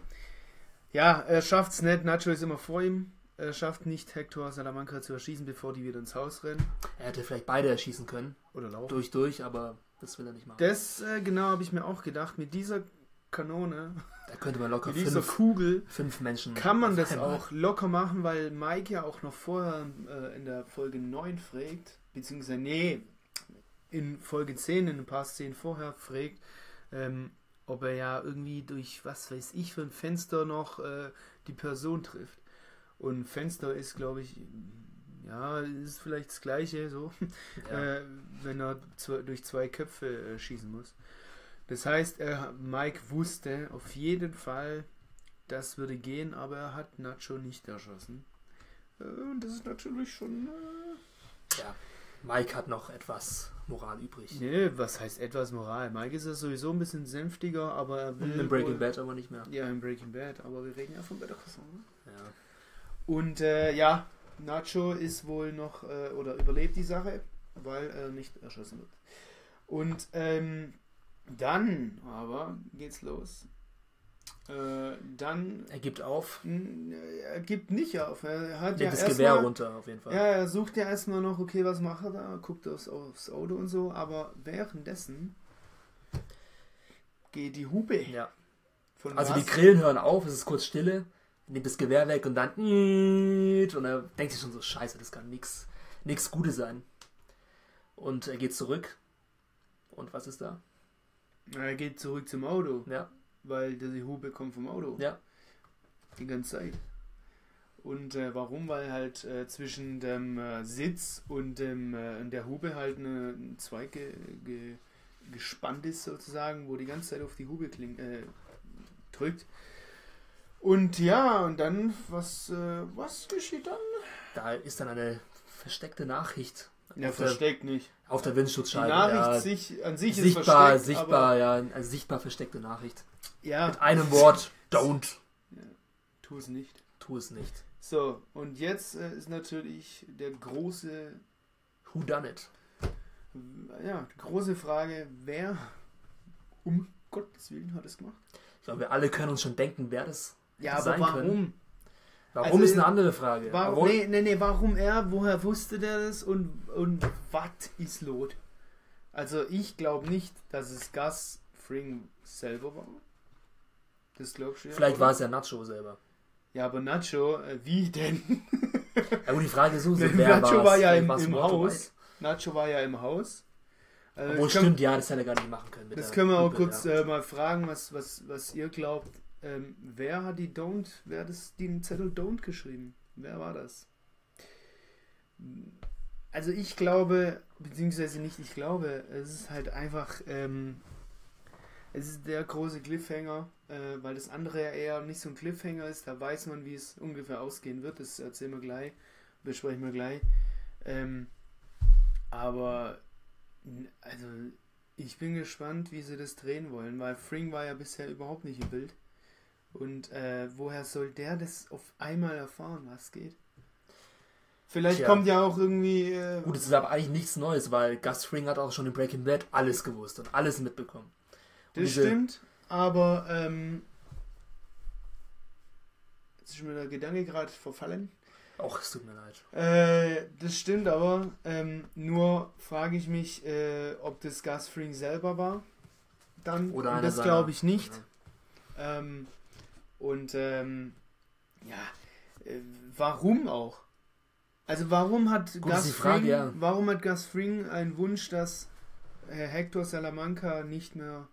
ja, er schafft es nicht, Nacho ist immer vor ihm. Er schafft nicht, Hector Salamanca zu erschießen, bevor die wieder ins Haus rennen. Er hätte vielleicht beide erschießen können. Oder laufen. Durch, durch, aber das will er nicht machen. Das, äh, genau, habe ich mir auch gedacht. Mit dieser Kanone, da könnte man locker mit fünf, dieser Kugel, fünf Menschen kann man das einmal auch locker machen, weil Mike ja auch noch vorher äh, in der Folge neun fragt, beziehungsweise, nee, in Folge zehn, in ein paar Szenen vorher fragt, ähm, ob er ja irgendwie durch, was weiß ich, für ein Fenster noch äh, die Person trifft. Und Fenster ist, glaube ich, ja, ist vielleicht das Gleiche, so, ja. äh, wenn er durch zwei Köpfe äh, schießen muss. Das heißt, äh, Mike wusste auf jeden Fall, das würde gehen, aber er hat Nacho nicht erschossen. Äh, und das ist natürlich schon... Äh, ja, Mike hat noch etwas Moral übrig. Nee, was heißt etwas Moral? Mike ist ja sowieso ein bisschen sänftiger, aber er will... In Breaking Bad aber nicht mehr. Ja, in Breaking Bad, aber wir reden ja von Better Call Saul. Ja. Und äh, ja, Nacho ist wohl noch, äh, oder überlebt die Sache, weil er äh, nicht erschossen wird. Und ähm, dann aber geht's los. Äh, dann... Er gibt auf. Er gibt nicht auf. Er hat ja das Gewehr runter, auf jeden Fall. Ja, er sucht ja erstmal noch, okay, was macht er da? Guckt aufs, aufs Auto und so, aber währenddessen geht die Hupe. Ja. Von also was? Die Grillen hören auf, es ist kurz Stille. Nimmt das Gewehr weg und dann und er denkt sich schon so, scheiße, das kann nichts nichts Gutes sein. Und er geht zurück. Und was ist da? Er geht zurück zum Auto. Ja. Weil die Hupe kommt vom Auto. Ja. Die ganze Zeit. Und äh, warum? Weil halt äh, zwischen dem äh, Sitz und dem, äh, der Hube halt eine, ein Zweig ge, ge, gespannt ist sozusagen, wo die ganze Zeit auf die Hube kling, äh, drückt. Und ja, und dann, was, äh, was geschieht dann? Da ist dann eine versteckte Nachricht. Ja, versteckt der, nicht. Auf der Windschutzscheibe. Die Nachricht ja, sich, an sich sichtbar, ist versteckt. Sichtbar, ja, eine sichtbar versteckte Nachricht. Ja. Mit einem Wort, don't. Ja, tu es nicht. Tu es nicht. So, und jetzt äh, ist natürlich der große... Who done it? Ja, die große Frage, wer um Gottes Willen hat es gemacht? Ich glaube, wir alle können uns schon denken, wer das ja, sein aber warum? Können. Warum also, ist eine andere Frage. Warum, warum? Nee, nee, nee, warum er, woher wusste der das und, und was ist los? Also ich glaube nicht, dass es Gus Fring selber war. Das glaubst du ja. Vielleicht oder? War es ja Nacho selber. Ja, aber Nacho, äh, wie denn? Ja gut, die Frage ist so, wer war Nacho war ja im, im Haus. Nacho war ja im Haus. Also obwohl stimmt, ja, das hätte er gar nicht machen können. Mit das können wir auch Gruppe, kurz ja. äh, mal fragen, was, was, was ihr glaubt. Ähm, wer hat die Don't, wer hat das, den Zettel Don't geschrieben? Wer war das? Also ich glaube, beziehungsweise nicht ich glaube, es ist halt einfach, ähm, es ist der große Cliffhanger, äh, weil das andere ja eher nicht so ein Cliffhanger ist, da weiß man, wie es ungefähr ausgehen wird, das erzählen wir gleich, besprechen wir gleich. Ähm, aber also ich bin gespannt, wie sie das drehen wollen, weil Fring war ja bisher überhaupt nicht im Bild. Und äh, woher soll der das auf einmal erfahren, was geht? Vielleicht Tja. Kommt ja auch irgendwie... Äh, Gut, es ist aber eigentlich nichts Neues, weil Gus Fring hat auch schon in Breaking Bad alles gewusst und alles mitbekommen. Und das stimmt, aber... Ähm, jetzt ist mir der Gedanke gerade verfallen. Och, es tut mir leid. Äh, das stimmt aber, ähm, nur frage ich mich, äh, ob das Gus Fring selber war. Dann, Oder und das glaube ich nicht. Ja. Ähm, Und ähm, ja, äh, warum auch? Also warum hat Gut, Gus Frage, Fring, ja. warum hat Gus Fring einen Wunsch, dass Herr Hector Salamanca nicht mehr?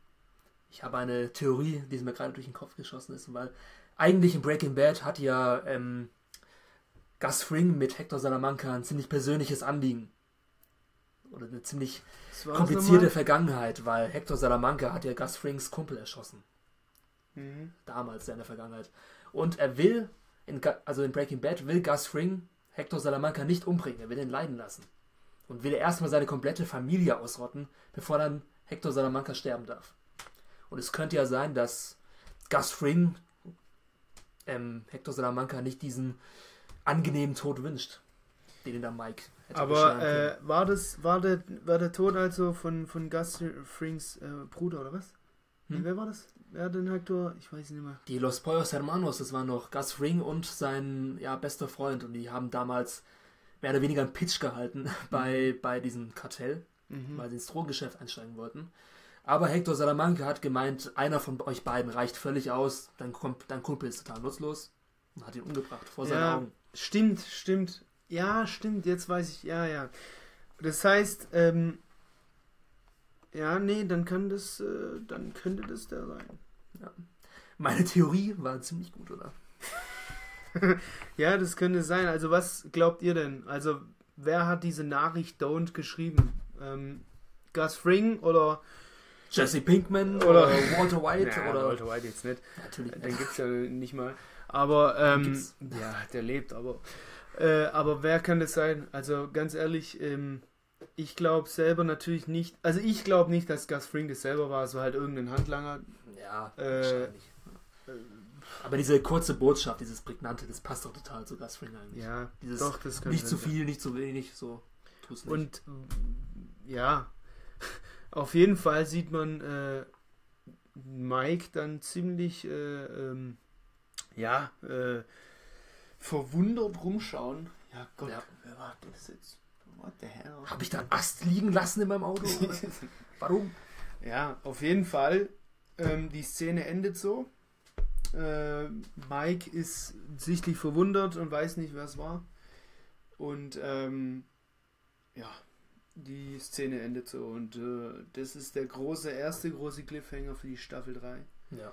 Ich habe eine Theorie, die mir gerade durch den Kopf geschossen ist, weil eigentlich in Breaking Bad hat ja ähm, Gus Fring mit Hector Salamanca ein ziemlich persönliches Anliegen oder eine ziemlich komplizierte Vergangenheit, weil Hector Salamanca hat ja Gus Frings Kumpel erschossen. Damals in der Vergangenheit. Und er will, in, also in Breaking Bad, will Gus Fring Hector Salamanca nicht umbringen. Er will ihn leiden lassen. Und will erstmal seine komplette Familie ausrotten, bevor dann Hector Salamanca sterben darf. Und es könnte ja sein, dass Gus Fring ähm, Hector Salamanca nicht diesen angenehmen Tod wünscht, den ihn dann Mike hätte. Aber äh, war, das, war, der, war der Tod also von, von Gus Frings äh, Bruder oder was? Hm? Wer war das? Wer hat den Hector? Ich weiß nicht mehr. Die Los Pollos Hermanos, das waren noch Gus Fring und sein ja, bester Freund. Und die haben damals mehr oder weniger einen Pitch gehalten bei, bei diesem Kartell, mhm. weil sie ins Drogengeschäft einsteigen wollten. Aber Hector Salamanca hat gemeint, einer von euch beiden reicht völlig aus, dein, dein Kumpel ist total nutzlos und hat ihn umgebracht vor ja, seinen Augen. Stimmt, stimmt. Ja, stimmt, jetzt weiß ich. Ja, ja. Das heißt, ähm... ja, nee, dann kann das, äh, dann könnte das der sein. Ja. Meine Theorie war ziemlich gut, oder? Ja, das könnte sein. Also was glaubt ihr denn? Also wer hat diese Nachricht Don't geschrieben? Ähm, Gus Fring oder Jesse Pinkman oder, oder Walter White? Naja, oder Walter White jetzt nicht. Natürlich nicht. Den gibt's ja nicht mal. Aber ähm, ja, der lebt. Aber äh, aber wer kann das sein? Also ganz ehrlich. Ähm, Ich glaube selber natürlich nicht, also ich glaube nicht, dass Gus Fring das selber war, es war halt irgendein Handlanger. Ja, äh, wahrscheinlich. Äh, Aber diese kurze Botschaft, dieses Prägnante, das passt doch total zu Gus Fring eigentlich. Ja, dieses doch, das nicht zu viel, sein. Nicht zu wenig, so tu's nicht. Und ja, auf jeden Fall sieht man äh, Mike dann ziemlich, äh, ähm, ja, äh, verwundert rumschauen. Ja Gott, ja. Wer war das jetzt? What the hell? Habe ich da einen Ast liegen lassen in meinem Auto? Warum? Ja, auf jeden Fall. Ähm, die Szene endet so. Äh, Mike ist sichtlich verwundert und weiß nicht, wer es war. Und ähm, ja, die Szene endet so. Und äh, das ist der große, erste große Cliffhanger für die Staffel drei. Ja.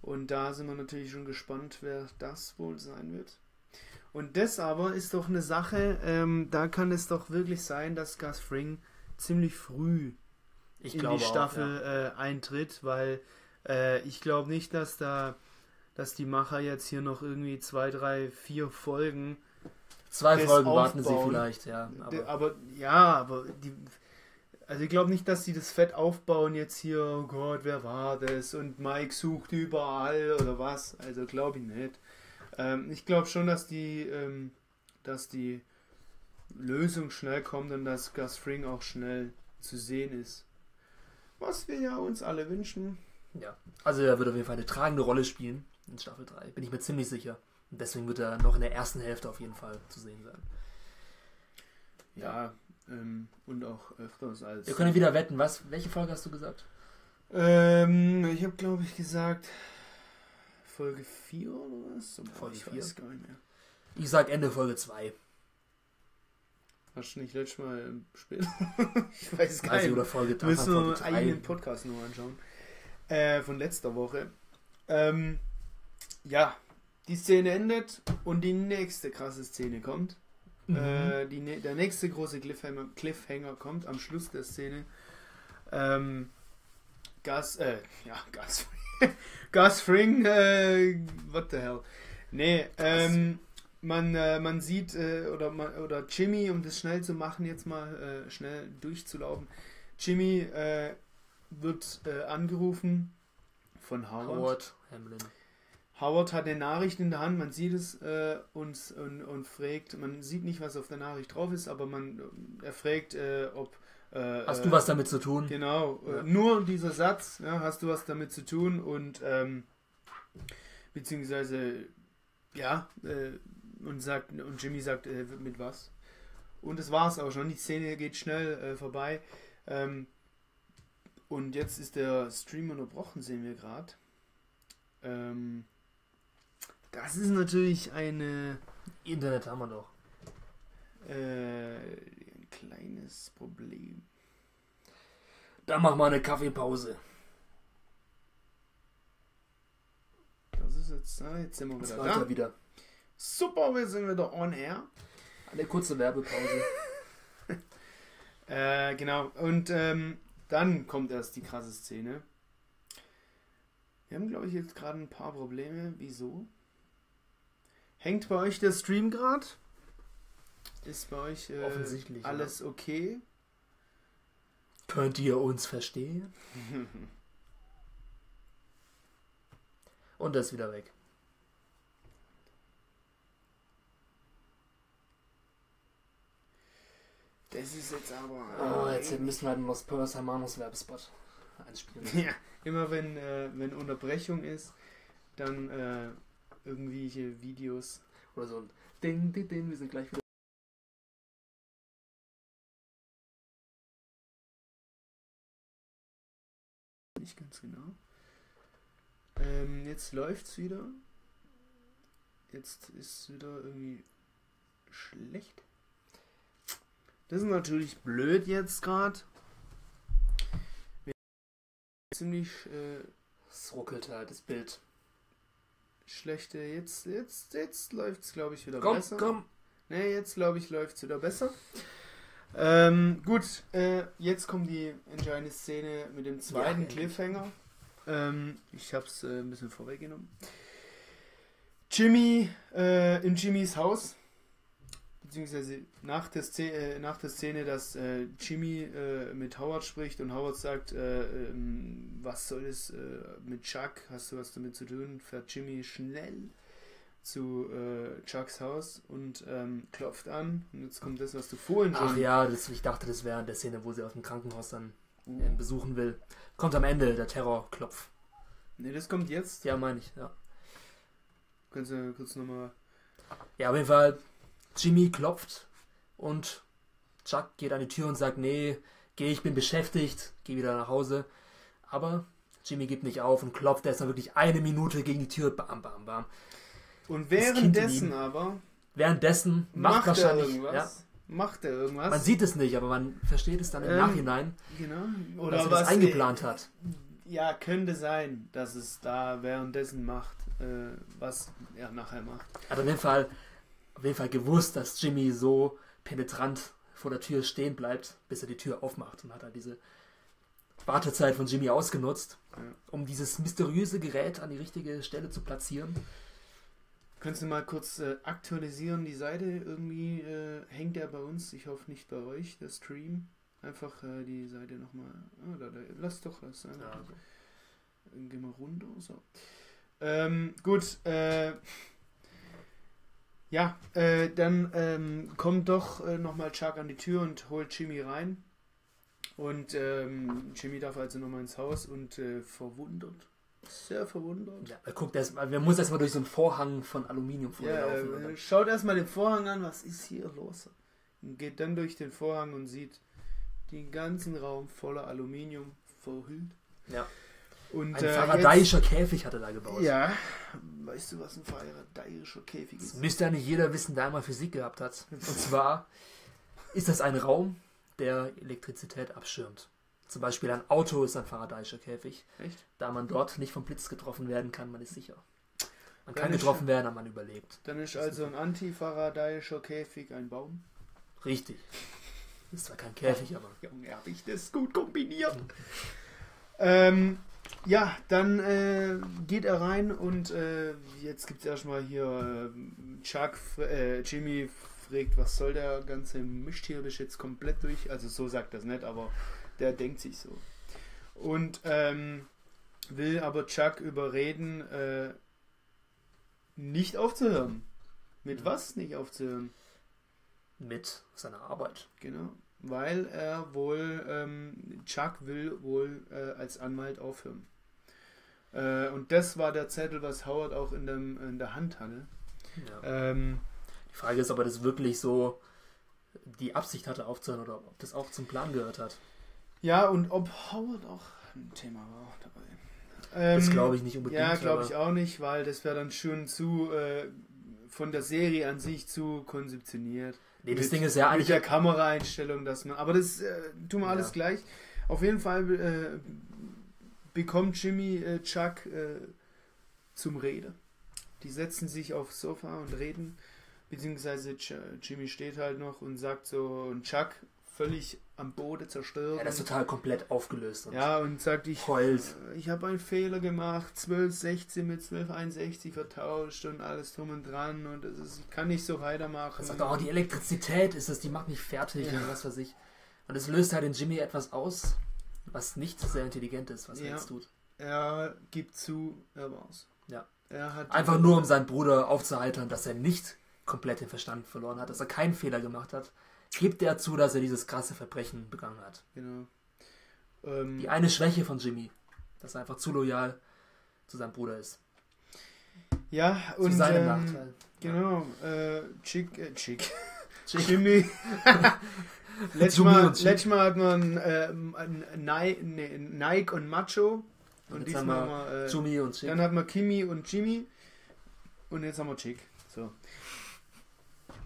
Und da sind wir natürlich schon gespannt, wer das wohl sein wird. Und das aber ist doch eine Sache, ähm, da kann es doch wirklich sein, dass Gus Fring ziemlich früh ich in glaube die Staffel auch, ja. äh, eintritt, weil äh, ich glaube nicht, dass da, dass die Macher jetzt hier noch irgendwie zwei, drei, vier Folgen Zwei Folgen warten sie vielleicht, ja. Aber, aber ja, aber die... Also ich glaube nicht, dass sie das fett aufbauen jetzt hier, oh Gott, wer war das? Und Mike sucht überall oder was? Also glaube ich nicht. Ähm, ich glaube schon, dass die, ähm, dass die Lösung schnell kommt und dass Gus Fring auch schnell zu sehen ist. Was wir ja uns alle wünschen. Ja, also er wird auf jeden Fall eine tragende Rolle spielen in Staffel drei, bin ich mir ziemlich sicher. Und deswegen wird er noch in der ersten Hälfte auf jeden Fall zu sehen sein. Ja, Ähm, und auch öfters als... Wir können wieder wetten, was? Welche Folge hast du gesagt? Ähm, ich habe, glaube ich, gesagt Folge vier oder was? Folge vier? Ich weiß gar nicht mehr. Ich sag Ende Folge zwei. Hast du nicht letztes Mal spät? Ich weiß gar nicht. Oder Folge drei. Müssen wir einen eigenen Podcast noch anschauen. Äh, von letzter Woche. Ähm, ja, die Szene endet und die nächste krasse Szene kommt. Mhm. Äh, die, der nächste große Cliffhanger, Cliffhanger kommt am Schluss der Szene. Ähm, Gus, äh, ja, Gus Fring, Gus Fring, äh, what the hell. Nee, ähm, man, äh, man sieht, äh, oder, man, oder Jimmy, um das schnell zu machen, jetzt mal äh, schnell durchzulaufen. Jimmy äh, wird äh, angerufen von Howard. Howard Hamlin. Howard hat eine Nachricht in der Hand, man sieht es äh, und, und, und fragt, man sieht nicht, was auf der Nachricht drauf ist, aber man er fragt, äh, ob... Äh, hast du was damit zu tun? Genau, ja. äh, nur dieser Satz, ja, hast du was damit zu tun und ähm, beziehungsweise, ja, äh, und, sagt, und Jimmy sagt, äh, mit was? Und das war's auch schon, die Szene geht schnell äh, vorbei ähm, und jetzt ist der Stream unterbrochen, sehen wir gerade. Ähm... Das ist natürlich eine... Internet haben wir doch. Äh, ein kleines Problem. Dann mach mal eine Kaffeepause. Das ist jetzt... Ah, jetzt sind wir wieder da. Ja? wieder. Super, wir sind wieder on air. Eine kurze Werbepause. äh, genau. Und ähm, dann kommt erst die krasse Szene. Wir haben, glaube ich, jetzt gerade ein paar Probleme. Wieso? Hängt bei euch der Stream gerade? Ist bei euch äh, offensichtlich, alles oder? Okay? Könnt ihr uns verstehen? Und das ist wieder weg. Das ist jetzt aber... Oh, jetzt müssen wir einen Los Pollos Hermanos Werbespot einspielen. Ja, immer wenn, äh, wenn Unterbrechung ist, dann... Äh, irgendwelche Videos oder so ein Ding, Ding, Ding, wir sind gleich wieder. Nicht ganz genau. Ähm, jetzt läuft's wieder. Jetzt ist wieder irgendwie schlecht. Das ist natürlich blöd jetzt gerade. Ziemlich. Äh, es ruckelt halt das Bild. Schlechte, jetzt, jetzt, jetzt läuft es, glaube ich, wieder komm, besser. Komm, komm. Ne, jetzt, glaube ich, läuft es wieder besser. Ähm, gut, äh, jetzt kommt die entscheidende Szene mit dem zweiten ja, Cliffhanger. Ähm, ich habe es äh, ein bisschen vorweggenommen. Jimmy, äh, in Jimmys Haus, beziehungsweise nach der Szene, äh, nach der Szene dass äh, Jimmy äh, mit Howard spricht und Howard sagt, äh, ähm, was soll es äh, mit Chuck, hast du was damit zu tun, fährt Jimmy schnell zu äh, Chucks Haus und ähm, klopft an und jetzt kommt das, was du vorhin schon... Ach ja, das, ich dachte, das wäre in der Szene, wo sie aus dem Krankenhaus dann äh, besuchen will. Kommt am Ende der Terrorklopf. Ne, das kommt jetzt? Ja, meine ich, ja. Kannst du kurz nochmal... Ja, auf jeden Fall... Jimmy klopft und Chuck geht an die Tür und sagt, nee, geh, ich bin beschäftigt, geh wieder nach Hause. Aber Jimmy gibt nicht auf und klopft erstmal wirklich eine Minute gegen die Tür, bam, bam, bam. Und währenddessen aber... Währenddessen macht, macht wahrscheinlich... Er irgendwas? Ja, macht er irgendwas? Man sieht es nicht, aber man versteht es dann ähm, im Nachhinein, genau. Oder dass er was das eingeplant äh, hat. Ja, könnte sein, dass es da währenddessen macht, äh, was er nachher macht. Also auf jeden Fall... auf jeden Fall gewusst, dass Jimmy so penetrant vor der Tür stehen bleibt, bis er die Tür aufmacht, und hat dann diese Wartezeit von Jimmy ausgenutzt, um dieses mysteriöse Gerät an die richtige Stelle zu platzieren. Könntest du mal kurz äh, aktualisieren, die Seite? Irgendwie äh, hängt er bei uns, ich hoffe nicht bei euch, der Stream. Einfach äh, die Seite nochmal, oder, oder lass doch das sein. Ja, okay. Dann gehen wir runter. So. Ähm, gut, äh, ja, äh, dann ähm, kommt doch äh, nochmal Chuck an die Tür und holt Jimmy rein. Und ähm, Jimmy darf also nochmal ins Haus und äh, verwundert. Sehr verwundert. Ja, er guckt erstmal, man muss erstmal durch so einen Vorhang von Aluminium vorlaufen. Ja, äh, schaut erstmal den Vorhang an, was ist hier los? Und geht dann durch den Vorhang und sieht den ganzen Raum voller Aluminium verhüllt. Ja. Und, ein äh, faradayischer jetzt, Käfig hat er da gebaut. Ja. Weißt du, was ein faradayischer Käfig ist? Das müsste ja nicht jeder wissen, der einmal Physik gehabt hat. Und zwar ist das ein Raum, der Elektrizität abschirmt. Zum Beispiel ein Auto ist ein faradayischer Käfig. Echt? Da man dort nicht vom Blitz getroffen werden kann, man ist sicher. Man dann kann getroffen werden, aber man überlebt. Dann ist das also ist ein antifaradayischer Käfig ein Baum? Richtig. Ist zwar kein Käfig, aber... Junge, habe ich das gut kombiniert. Mhm. Ähm, ja, dann äh, geht er rein und äh, jetzt gibt es erstmal hier äh, Chuck, äh, Jimmy fragt, was soll der ganze Mischtierisch jetzt komplett durch? Also so sagt das nicht, aber... Der denkt sich so. Und ähm, will aber Chuck überreden, äh, nicht aufzuhören. Mit ja. was nicht aufzuhören? Mit seiner Arbeit. Genau. Weil er wohl, ähm, Chuck will wohl äh, als Anwalt aufhören. Äh, und das war der Zettel, was Howard auch in, dem, in der Hand hatte. Ja. Ähm, Die Frage ist, ob er das wirklich so die Absicht hatte aufzuhören oder ob das auch zum Plan gehört hat. Ja, und ob Howard auch ein Thema war auch dabei. Das ähm, glaube ich nicht unbedingt. Ja, glaube ich auch nicht, weil das wäre dann schön zu, äh, von der Serie an sich zu konzeptioniert. Nee, das mit, Ding ist ja eigentlich... Mit der Kameraeinstellung, dass man... Aber das äh, tun wir alles ja. gleich. Auf jeden Fall äh, bekommt Jimmy äh, Chuck äh, zum Rede. Die setzen sich aufs Sofa und reden. Beziehungsweise Jimmy steht halt noch und sagt so... Und Chuck... völlig am Boden zerstört. Er ja, ist total komplett aufgelöst. Und ja, und sagt, ich, ich habe einen Fehler gemacht, zwölf sechzehn mit zwölf einundsechzig vertauscht und alles drum und dran und das ist, ich kann nicht so weitermachen. Er sagt, oh, die Elektrizität ist es, die macht mich fertig ja. und was weiß ich. Und es löst halt in Jimmy etwas aus, was nicht sehr intelligent ist, was ja. er jetzt tut. Er gibt zu, er war's. Ja. Er hat einfach nur, um seinen Bruder aufzuheitern, dass er nicht komplett den Verstand verloren hat, dass er keinen Fehler gemacht hat. Gibt er zu, dass er dieses krasse Verbrechen begangen hat. Genau. Ähm, die eine Schwäche von Jimmy, dass er einfach zu loyal zu seinem Bruder ist. Ja, zu und... Zu seinem ähm, Nachteil. Genau. Äh, Chick, äh, Chick. Chick. Jimmy. Letztes Mal, Letzt Mal hat man äh, Nike und Macho. Und, und diesmal haben wir... Äh, Jimmy und Chick. Dann hat man Kimi und Jimmy. Und jetzt haben wir Chick. So.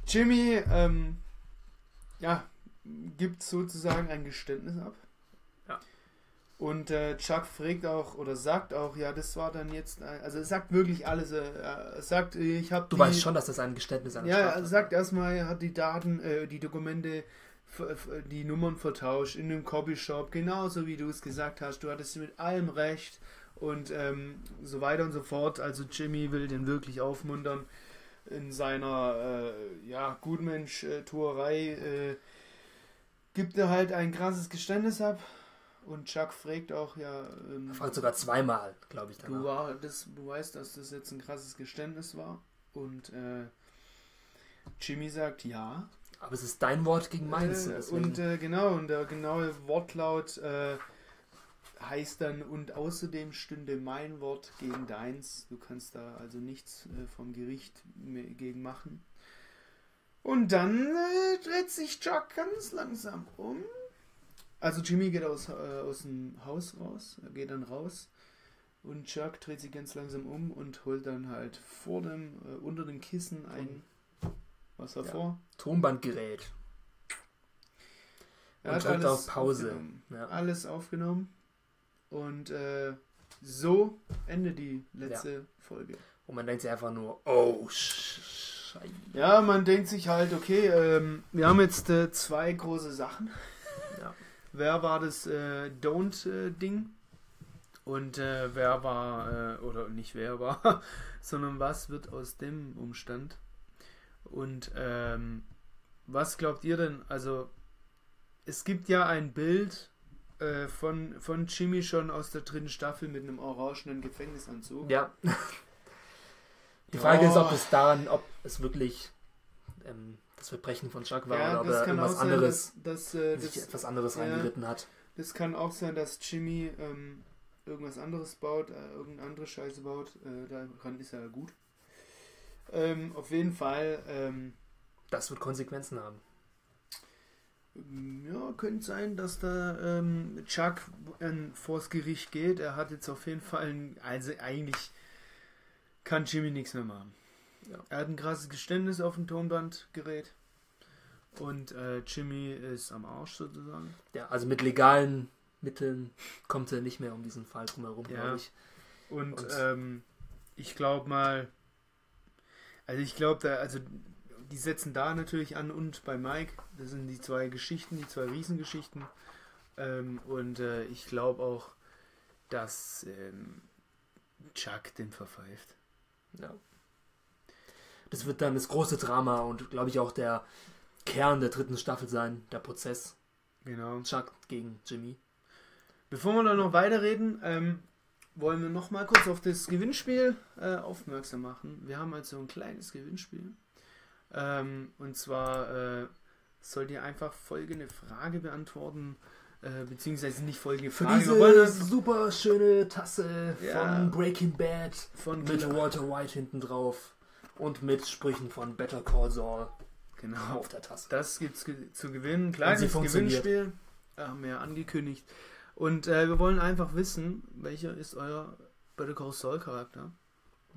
Jimmy, ähm... ja, gibt sozusagen ein Geständnis ab. Ja. Und äh, Chuck fragt auch oder sagt auch, ja, das war dann jetzt, ein, also er sagt wirklich alles. Er äh, sagt, ich habe. Du die, weißt schon, dass das ein Geständnis an der Straftat ist. Ja, er sagt erstmal, er hat die Daten, äh, die Dokumente, die Nummern vertauscht in dem Copyshop, genauso wie du es gesagt hast. Du hattest mit allem recht und ähm, so weiter und so fort. Also Jimmy will den wirklich aufmuntern. In seiner äh, ja, Gutmensch-Tuerei äh, gibt er halt ein krasses Geständnis ab und Chuck fragt auch ja... Ähm, er fragt sogar zweimal, glaube ich. Du, war, das, du weißt, dass das jetzt ein krasses Geständnis war und äh, Jimmy sagt ja. Aber es ist dein Wort gegen meins. Äh, und äh, genau, und der genaue Wortlaut äh, heißt dann, und außerdem stünde mein Wort gegen deins. Du kannst da also nichts äh, vom Gericht gegen machen. Und dann äh, dreht sich Chuck ganz langsam um. Also Jimmy geht aus, äh, aus dem Haus raus, er geht dann raus und Chuck dreht sich ganz langsam um und holt dann halt vor dem, äh, unter dem Kissen ein, was war ja, vor? Tonbandgerät. Er und drückt auf Pause. Aufgenommen. Ja. Alles aufgenommen. Und äh, so endet die letzte ja. Folge. Und man denkt sich einfach nur, oh, sch Scheiße. Ja, man denkt sich halt, okay, ähm, wir haben jetzt äh, zwei große Sachen. Ja. Wer war das äh, Don't-Ding? Äh, Und äh, wer war, äh, oder nicht wer war, sondern was wird aus dem Umstand? Und ähm, was glaubt ihr denn? Also, es gibt ja ein Bild äh, von, von Jimmy schon aus der dritten Staffel mit einem orangenen Gefängnisanzug. Ja. Die Frage oh. ist, ob es daran, ob es wirklich ähm, das Verbrechen von Chuck war ja, oder irgendwas sein, anderes, dass, dass, äh, sich das, etwas anderes ja, reingeritten hat. Das kann auch sein, dass Jimmy ähm, irgendwas anderes baut, äh, irgendeine andere Scheiße baut. Äh, daran ist er gut. Ähm, auf jeden Fall. Ähm, das wird Konsequenzen haben. Ja, könnte sein, dass da ähm, Chuck ähm, vors Gericht geht. Er hat jetzt auf jeden Fall, ein, also eigentlich kann Jimmy nichts mehr machen. Ja. Er hat ein krasses Geständnis auf dem Tonbandgerät und äh, Jimmy ist am Arsch sozusagen. Ja, also mit legalen Mitteln kommt er nicht mehr um diesen Fall drumherum, ja. glaube ich. Und, und ähm, ich glaube mal, also ich glaube, da, also die setzen da natürlich an und bei Mike, das sind die zwei Geschichten, die zwei Riesengeschichten. Ähm, und äh, ich glaube auch, dass ähm, Chuck den verpfeift. Ja. Das wird dann das große Drama und glaube ich auch der Kern der dritten Staffel sein, der Prozess. Genau. Chuck gegen Jimmy. Bevor wir dann noch weiterreden, ähm, wollen wir noch mal kurz auf das Gewinnspiel äh, aufmerksam machen. Wir haben also ein kleines Gewinnspiel. Ähm, und zwar äh, sollt ihr einfach folgende Frage beantworten. Äh, beziehungsweise nicht folgende Frage. Diese super schöne Tasse ja. von Breaking Bad von mit Killer. Walter White hinten drauf und mit Sprüchen von Better Call Saul genau. auf der Tasse. Das gibt's ge zu gewinnen. Kleines Gewinnspiel haben wir ja angekündigt. Und äh, wir wollen einfach wissen, welcher ist euer Better Call Saul Charakter?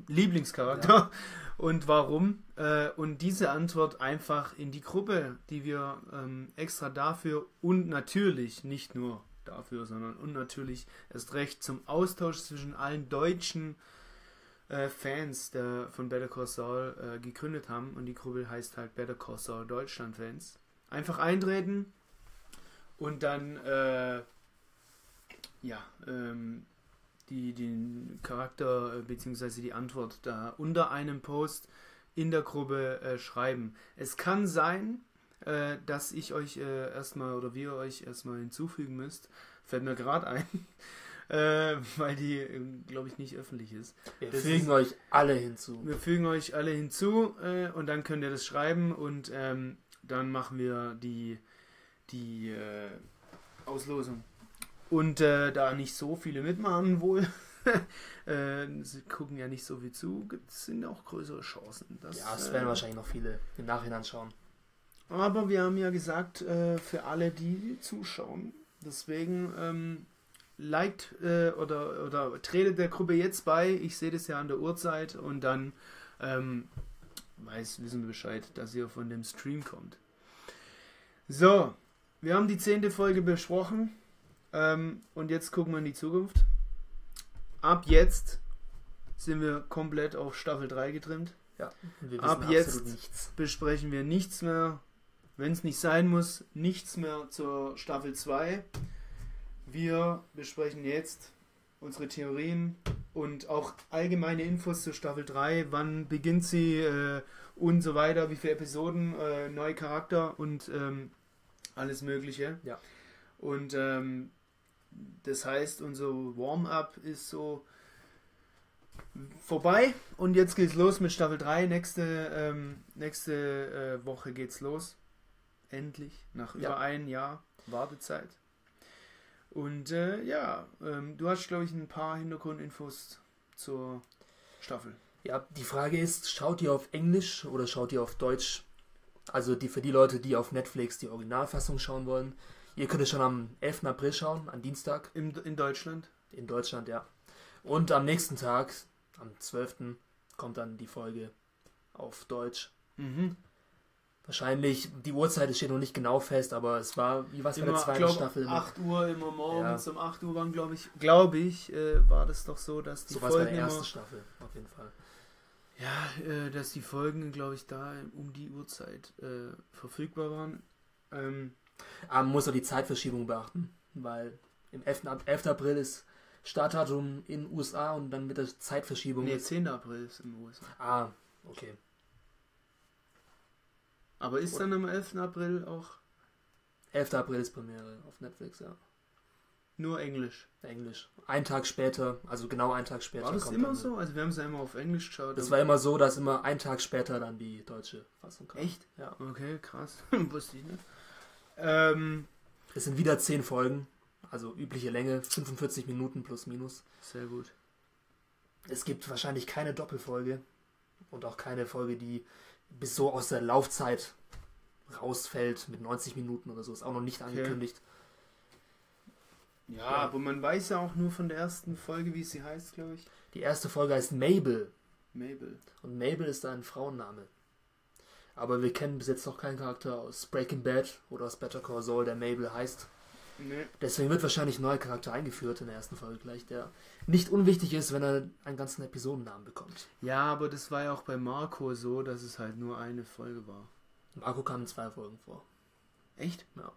Lieblingscharakter ja. und warum äh, und diese Antwort einfach in die Gruppe, die wir ähm, extra dafür und natürlich nicht nur dafür, sondern und natürlich erst recht zum Austausch zwischen allen deutschen äh, Fans der, von Better Call Saul äh, gegründet haben und die Gruppe heißt halt Better Call Saul Deutschland Fans. Einfach eintreten und dann äh, ja, ähm, die den Charakter bzw. die Antwort da unter einem Post in der Gruppe äh, schreiben. Es kann sein, äh, dass ich euch äh, erstmal oder wir euch erstmal hinzufügen müsst. Fällt mir gerade ein, äh, weil die, äh, glaube ich, nicht öffentlich ist. Wir Deswegen, fügen euch alle hinzu. Wir fügen euch alle hinzu äh, und dann könnt ihr das schreiben und ähm, dann machen wir die, die äh, Auslosung. Und äh, da nicht so viele mitmachen wohl, äh, sie gucken ja nicht so viel zu, gibt's sind auch größere Chancen. Dass, ja, es werden äh, wahrscheinlich noch viele im Nachhinein schauen. Aber wir haben ja gesagt, äh, für alle, die zuschauen, deswegen ähm, liked äh, oder, oder tretet der Gruppe jetzt bei, ich sehe das ja an der Uhrzeit und dann ähm, weiß, wissen wir Bescheid, dass ihr von dem Stream kommt. So, wir haben die zehnte Folge besprochen. Und jetzt gucken wir in die Zukunft. Ab jetzt sind wir komplett auf Staffel drei getrimmt. Ja, wir Ab jetzt nichts. besprechen wir nichts mehr, wenn es nicht sein muss, nichts mehr zur Staffel zwei. Wir besprechen jetzt unsere Theorien und auch allgemeine Infos zur Staffel drei. Wann beginnt sie äh, und so weiter, wie viele Episoden, äh, neue Charakter und ähm, alles Mögliche. Ja. Und ähm, das heißt, unser Warm-up ist so vorbei und jetzt geht's los mit Staffel drei. Nächste, ähm, nächste äh, Woche geht's los. Endlich, nach über ein Jahr Wartezeit. Und äh, ja, ähm, du hast, glaube ich, ein paar Hintergrundinfos zur Staffel. Ja, die Frage ist, schaut ihr auf Englisch oder schaut ihr auf Deutsch? Also die für die Leute, die auf Netflix die Originalfassung schauen wollen. Ihr könnt es schon am elften April schauen, am Dienstag. In, in Deutschland? In Deutschland, ja. Und am nächsten Tag, am zwölften kommt dann die Folge auf Deutsch. Mhm. Wahrscheinlich, die Uhrzeit steht noch nicht genau fest, aber es war, wie war es bei der zweiten Staffel? acht Uhr immer morgens, ja. um acht Uhr waren, glaube ich, glaube ich, äh, war das doch so, dass die so Folgen immer... So war es bei der ersten Staffel, auf jeden Fall. Ja, äh, dass die Folgen, glaube ich, da um die Uhrzeit äh, verfügbar waren. Ähm, aber man muss auch die Zeitverschiebung beachten, weil im elften April ist Startdatum in den U S A und dann mit der Zeitverschiebung... Nee, zehnten April ist in den U S A. Ah, okay. Aber ist dann am elften April auch... elfter April ist Premiere auf Netflix, ja. Nur Englisch. Englisch. Einen Tag später, also genau einen Tag später. War das kommt immer dann so? Also wir haben es ja immer auf Englisch geschaut. Das war immer so, dass immer einen Tag später dann die deutsche Fassung kam. Echt? Ja. Okay, krass. Wusste ich nicht. Ähm, es sind wieder zehn Folgen, also übliche Länge, fünfundvierzig Minuten plus minus. Sehr gut. Es gibt wahrscheinlich keine Doppelfolge und auch keine Folge, die bis so aus der Laufzeit rausfällt mit neunzig Minuten oder so. Ist auch noch nicht angekündigt. Okay. Ja, ja, aber man weiß ja auch nur von der ersten Folge, wie sie heißt, glaube ich. Die erste Folge heißt Mabel. Mabel. Und Mabel ist ein Frauenname. Aber wir kennen bis jetzt noch keinen Charakter aus Breaking Bad oder aus Better Call Saul, der Mabel heißt. Nee. Deswegen wird wahrscheinlich ein neuer Charakter eingeführt in der ersten Folge gleich, der nicht unwichtig ist, wenn er einen ganzen Episodennamen bekommt. Ja, aber das war ja auch bei Marco so, dass es halt nur eine Folge war. Marco kam in zwei Folgen vor. Echt? Ja.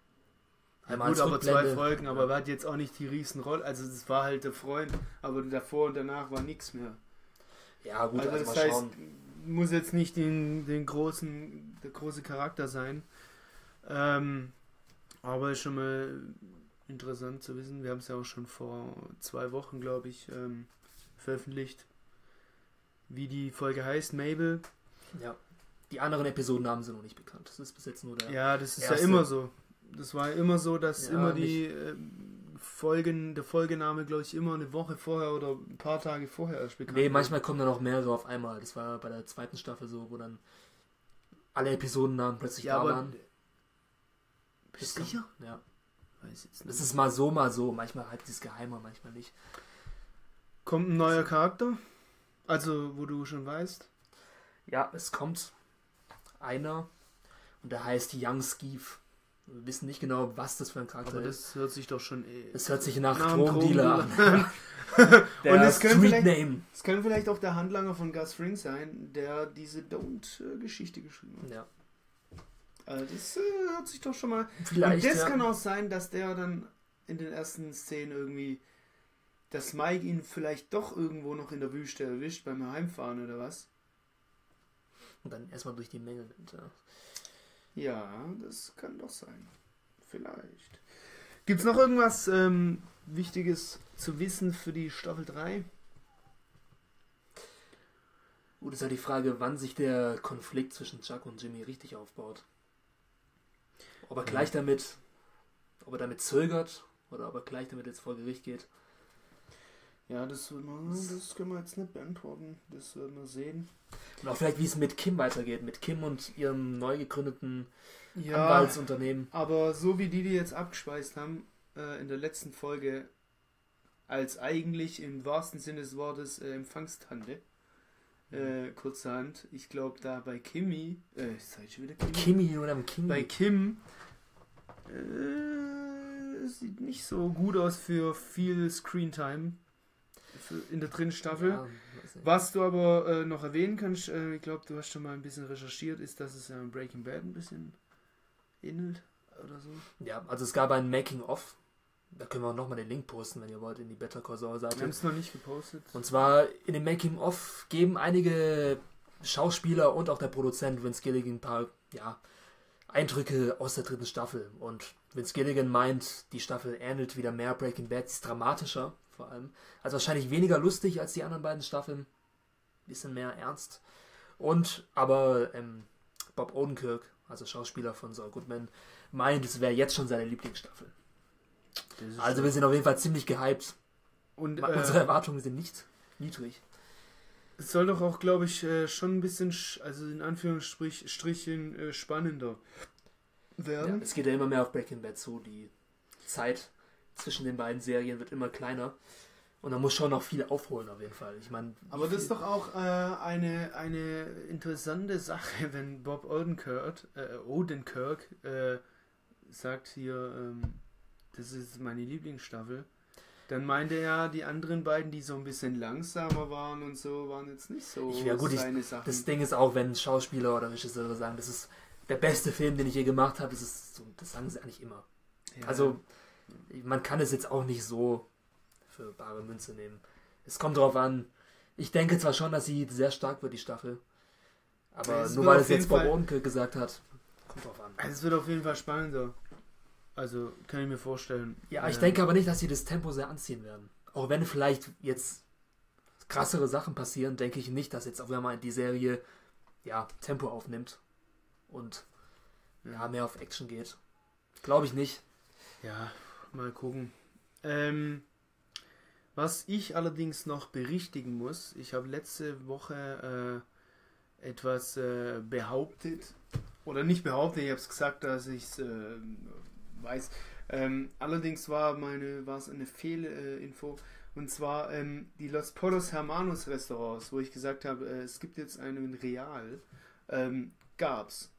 Ja, gut, aber zwei Folgen, aber ja, er hat jetzt auch nicht die Riesenrolle. Also es war halt der Freund, aber davor und danach war nichts mehr. Ja gut, also, also das mal heißt, schauen. Muss jetzt nicht den, den großen, der große Charakter sein. Ähm, aber schon mal interessant zu wissen. Wir haben es ja auch schon vor zwei Wochen, glaube ich, ähm, veröffentlicht, wie die Folge heißt, Mabel. Ja, die anderen Episodennamen sind noch nicht bekannt. Das ist bis jetzt nur der Ja, das ist erste. Ja immer so. Das war immer so, dass ja, immer die äh, Folgen, der Folgename, glaube ich, immer eine Woche vorher oder ein paar Tage vorher erst bekannt. Nee, manchmal kommen dann auch mehr so auf einmal. Das war bei der zweiten Staffel so, wo dann alle Episodennamen plötzlich ja, da aber waren. Bist du sicher? Kann, ja. Weiß jetzt nicht. Das ist mal so, mal so. Manchmal halt dieses Geheime, manchmal nicht. Kommt ein neuer Charakter? Also, wo du schon weißt? Ja, es kommt einer und der heißt Young Skiv. Wir wissen nicht genau, was das für ein Charakter aber ist. Das hört sich doch schon... Eh das hört sich nach Drogendealer an. Der und es Streetname. Es könnte vielleicht auch der Handlanger von Gus Fring sein, der diese Don't-Geschichte geschrieben hat. Ja. Also das äh, hört sich doch schon mal... Vielleicht, und das ja. kann auch sein, dass der dann in den ersten Szenen irgendwie... Dass Mike ihn vielleicht doch irgendwo noch in der Wüste erwischt beim Heimfahren oder was. Und dann erstmal durch die Menge nimmt, ja. Ja, das kann doch sein. Vielleicht. Gibt es noch irgendwas ähm, Wichtiges zu wissen für die Staffel drei? Gut, ist ja die Frage, wann sich der Konflikt zwischen Chuck und Jimmy richtig aufbaut. Ob er gleich damit, ob er damit zögert oder ob er gleich damit jetzt vor Gericht geht. Ja, das, man, das können wir jetzt nicht beantworten. Das werden wir sehen. Und auch vielleicht, wie es mit Kim weitergeht. Mit Kim und ihrem neu gegründeten ja, Anwaltsunternehmen. Aber so wie die, die jetzt abgespeist haben, äh, in der letzten Folge, als eigentlich im wahrsten Sinne des Wortes äh, Empfangstante, äh, kurzerhand, ich glaube da bei Kimmy, äh, ich zeige schon wieder Kimmy. Kimmy oder Kimmy. Bei Kim, äh, es sieht nicht so gut aus für viel Screentime. In der dritten Staffel. Ja, was du aber äh, noch erwähnen kannst, äh, ich glaube, du hast schon mal ein bisschen recherchiert, ist, dass es ja in Breaking Bad ein bisschen ähnelt oder so. Ja, also es gab ein Making-of. Da können wir auch nochmal den Link posten, wenn ihr wollt, in die Better Call Saul-Seite. Wir haben es noch nicht gepostet. Und zwar in dem Making-of geben einige Schauspieler und auch der Produzent Vince Gilligan ein paar ja, Eindrücke aus der dritten Staffel. Und Vince Gilligan meint, die Staffel ähnelt wieder mehr Breaking Bad, ist dramatischer. Vor allem. Also wahrscheinlich weniger lustig als die anderen beiden Staffeln. Ein bisschen mehr ernst. Und, aber ähm, Bob Odenkirk, also Schauspieler von Saul Goodman, meint, es wäre jetzt schon seine Lieblingsstaffel. Also wir sind auf jeden Fall ziemlich gehypt. Und äh, unsere Erwartungen sind nicht niedrig. Es soll doch auch, glaube ich, äh, schon ein bisschen, also in Anführungsstrichen, äh, spannender werden. Ja, es geht ja immer mehr auf Breaking Bad zu, die Zeit zwischen den beiden Serien wird immer kleiner und da muss schon noch viel aufholen auf jeden Fall. Ich meine, aber das ist doch auch äh, eine, eine interessante Sache, wenn Bob Odenkirk, äh, Odenkirk äh, sagt hier, ähm, das ist meine Lieblingsstaffel. Dann meinte er, die anderen beiden, die so ein bisschen langsamer waren und so, waren jetzt nicht so ich, ja, gut, seine ich, Sachen. Das Ding ist auch, wenn Schauspieler oder Regisseure sagen, das ist der beste Film, den ich je gemacht habe, das ist so, das sagen sie eigentlich immer. Ja. Also man kann es jetzt auch nicht so für bare Münze nehmen. Es kommt drauf an. Ich denke zwar schon, dass sie sehr stark wird, die Staffel. Aber ja, nur weil es jetzt Bob Odenkirk gesagt hat, kommt drauf an. Es wird auf jeden Fall spannender. Also, kann ich mir vorstellen. Ja, ich äh, denke aber nicht, dass sie das Tempo sehr anziehen werden. Auch wenn vielleicht jetzt krassere Sachen passieren, denke ich nicht, dass jetzt auf einmal die Serie ja, Tempo aufnimmt und ja, mehr auf Action geht. Glaube ich nicht. Ja, mal gucken. Ähm, was ich allerdings noch berichtigen muss, ich habe letzte Woche äh, etwas äh, behauptet, oder nicht behauptet, ich habe es gesagt, dass ich es... Äh, weiß. Ähm, allerdings war meine war es eine Fehlinfo. Äh, und zwar ähm, die Los Pollos Hermanos Restaurants, wo ich gesagt habe, äh, es gibt jetzt einen Real. Ähm, gab's.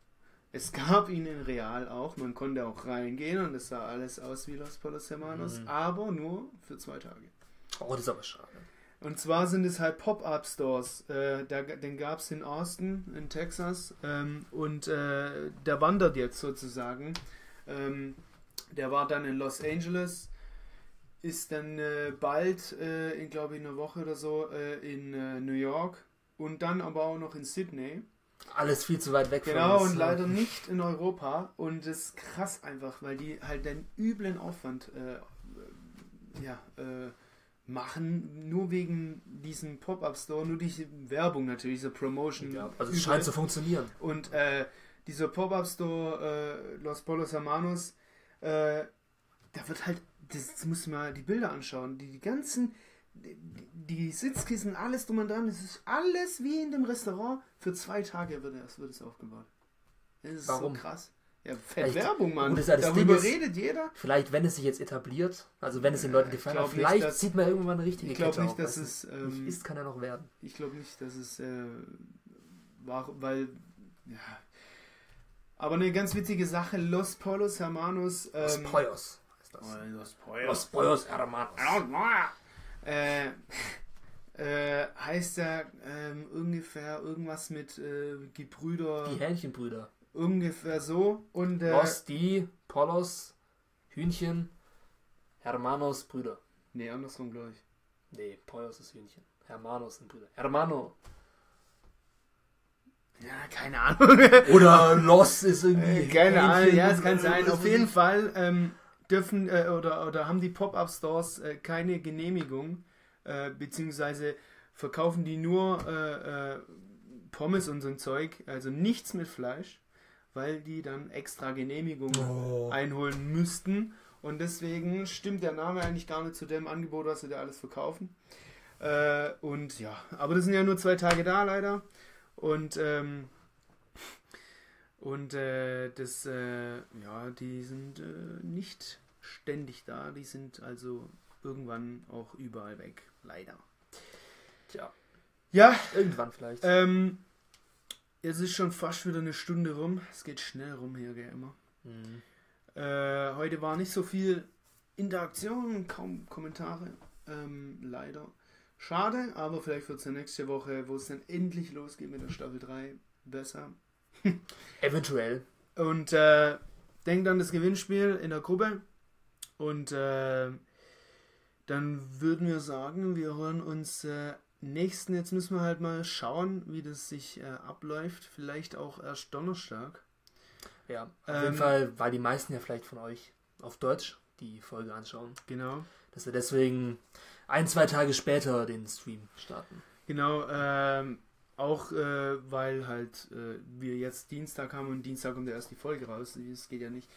Es gab ihn in Real auch. Man konnte auch reingehen und es sah alles aus wie Los Pollos Hermanos, mhm. aber nur für zwei Tage. Oh, das ist aber schade. Und zwar sind es halt Pop-Up-Stores. Äh, da, den gab es in Austin, in Texas. Ähm, und äh, der wandert jetzt sozusagen. Ähm, Der war dann in Los Angeles, ist dann äh, bald, äh, in glaube ich, einer Woche oder so, äh, in äh, New York und dann aber auch noch in Sydney. Alles viel zu weit weg von uns. Genau, und leider nicht in Europa. Und das ist krass einfach, weil die halt den üblen Aufwand äh, ja, äh, machen, nur wegen diesem Pop-Up-Store, nur diese Werbung natürlich, diese Promotion. Ja, also es scheint zu funktionieren. Und äh, dieser Pop-Up-Store äh, Los Pollos Hermanos, Äh, da wird halt, das muss mal die Bilder anschauen, die, die ganzen, die, die Sitzkissen, alles drum und dran, das ist alles wie in dem Restaurant, für zwei Tage wird es wird aufgebaut. Das ist Warum? so krass. Ja, Werbung, Mann. Das das Darüber ist, redet jeder. Vielleicht, wenn es sich jetzt etabliert, also wenn es den Leuten gefallen hat, vielleicht nicht, dass, zieht man irgendwann eine richtige Kette auf. Ich glaube nicht, dass es... Ähm, ist, kann er noch werden. Ich glaube nicht, dass es... Äh, war, weil... Ja... Aber eine ganz witzige Sache, Los Pollos Hermanos. Ähm, Los Pollos heißt das. Oh, Los Pollos. Los Pollos Hermanos. Äh, äh, heißt ja ähm, ungefähr irgendwas mit äh, Gebrüder. Die Hähnchenbrüder. Ungefähr so. Und, äh, Los, die, Pollos, Hühnchen, Hermanos, Brüder. Nee, andersrum, glaube ich. Nee, Pollos ist Hühnchen. Hermanos sind Brüder. Hermano. Ja, keine Ahnung. Oder Los ist irgendwie... Äh, keine Ahnung, ja, es kann sein. Auf jeden Fall ähm, dürfen äh, oder, oder haben die Pop-Up-Stores äh, keine Genehmigung, äh, beziehungsweise verkaufen die nur äh, äh, Pommes und so ein Zeug, also nichts mit Fleisch, weil die dann extra Genehmigung oh. einholen müssten. Und deswegen stimmt der Name eigentlich gar nicht zu dem Angebot, was sie da alles verkaufen. Äh, und ja, aber das sind ja nur zwei Tage da, leider. Und, ähm, und äh, das, äh, ja, die sind äh, nicht ständig da, die sind also irgendwann auch überall weg, leider. Tja. Ja. Irgendwann vielleicht. Ähm, es ist schon fast wieder eine Stunde rum, es geht schnell rum hier, gell, immer. Mhm. Äh, heute war nicht so viel Interaktion, kaum Kommentare, ähm, leider. Schade, aber vielleicht wird es ja nächste Woche, wo es dann endlich losgeht mit der Staffel drei, besser. Eventuell. Und äh, denkt an das Gewinnspiel in der Gruppe. Und äh, dann würden wir sagen, wir hören uns äh, nächsten. Jetzt müssen wir halt mal schauen, wie das sich äh, abläuft. Vielleicht auch erst Donnerstag. Ja, auf ähm, jeden Fall, weil die meisten ja vielleicht von euch auf Deutsch die Folge anschauen. Genau. Dass wir deswegen... ein, zwei Tage später den Stream starten. Genau, ähm, auch äh, weil halt äh, wir jetzt Dienstag haben und Dienstag kommt ja erst die Folge raus, das geht ja nicht.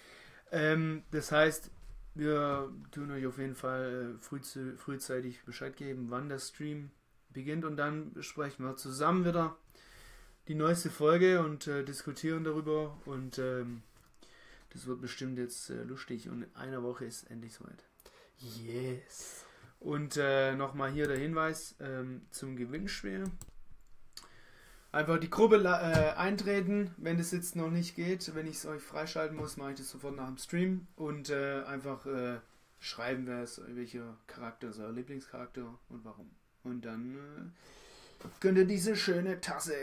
Ähm, das heißt, wir tun euch auf jeden Fall früh, frühzeitig Bescheid geben, wann der Stream beginnt und dann besprechen wir zusammen wieder die neueste Folge und äh, diskutieren darüber und ähm, das wird bestimmt jetzt äh, lustig und in einer Woche ist endlich soweit. Yes! Und äh, nochmal hier der Hinweis ähm, zum Gewinnspiel. Einfach die Gruppe äh, eintreten, wenn es jetzt noch nicht geht. Wenn ich es euch freischalten muss, mache ich das sofort nach dem Stream. Und äh, einfach äh, schreiben, wer ist welcher Charakter ist euer Lieblingscharakter und warum. Und dann äh, könnt ihr diese schöne Tasse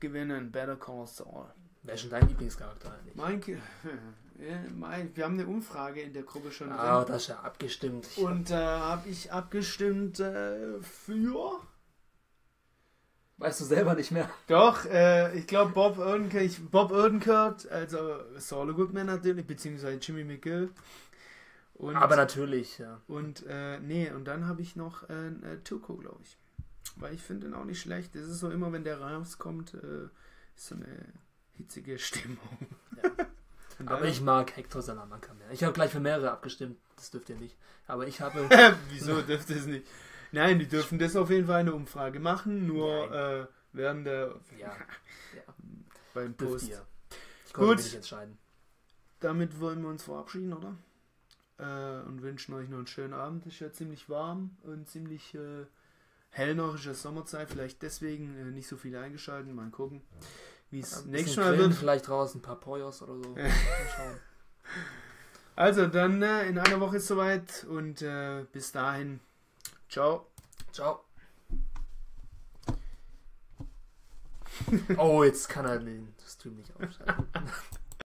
gewinnen. Better Call Saul. Wer ist schon dein Lieblingscharakter eigentlich? Mein, ja, mein, wir haben eine Umfrage in der Gruppe schon. Ah, das ist ja abgestimmt. Und äh, habe ich abgestimmt äh, für... Weißt du selber nicht mehr. Doch, äh, ich glaube Bob Odenkirk, Bob Odenkirk, also Saul Goodman natürlich, beziehungsweise Jimmy McGill. Und, aber natürlich, ja. Und, äh, nee, und dann habe ich noch äh, Tuco, glaube ich. Weil ich finde ihn auch nicht schlecht. Es ist so immer, wenn der rauskommt, äh, ist so eine hitzige Stimmung. Ja. Aber ich mag Hector Salamanca mehr. Ich habe gleich für mehrere abgestimmt, das dürft ihr nicht. Aber ich habe... Wieso dürft ihr es nicht? Nein, die dürfen das auf jeden Fall eine Umfrage machen, nur äh, während der... Ja, ja. Beim Post. Ich konnte mich nicht entscheiden. Damit wollen wir uns verabschieden, oder? Äh, und wünschen euch noch einen schönen Abend. Es ist ja ziemlich warm und ziemlich äh, hell noch, ist ja Sommerzeit. Vielleicht deswegen äh, nicht so viel eingeschalten. Mal gucken, wie es nächstes Mal wird. Vielleicht draußen ein paar Pollos oder so. Mal schauen. Also dann, äh, in einer Woche ist es soweit und äh, bis dahin... Ciao. Ciao. Oh, jetzt kann er den Stream nicht aufschalten.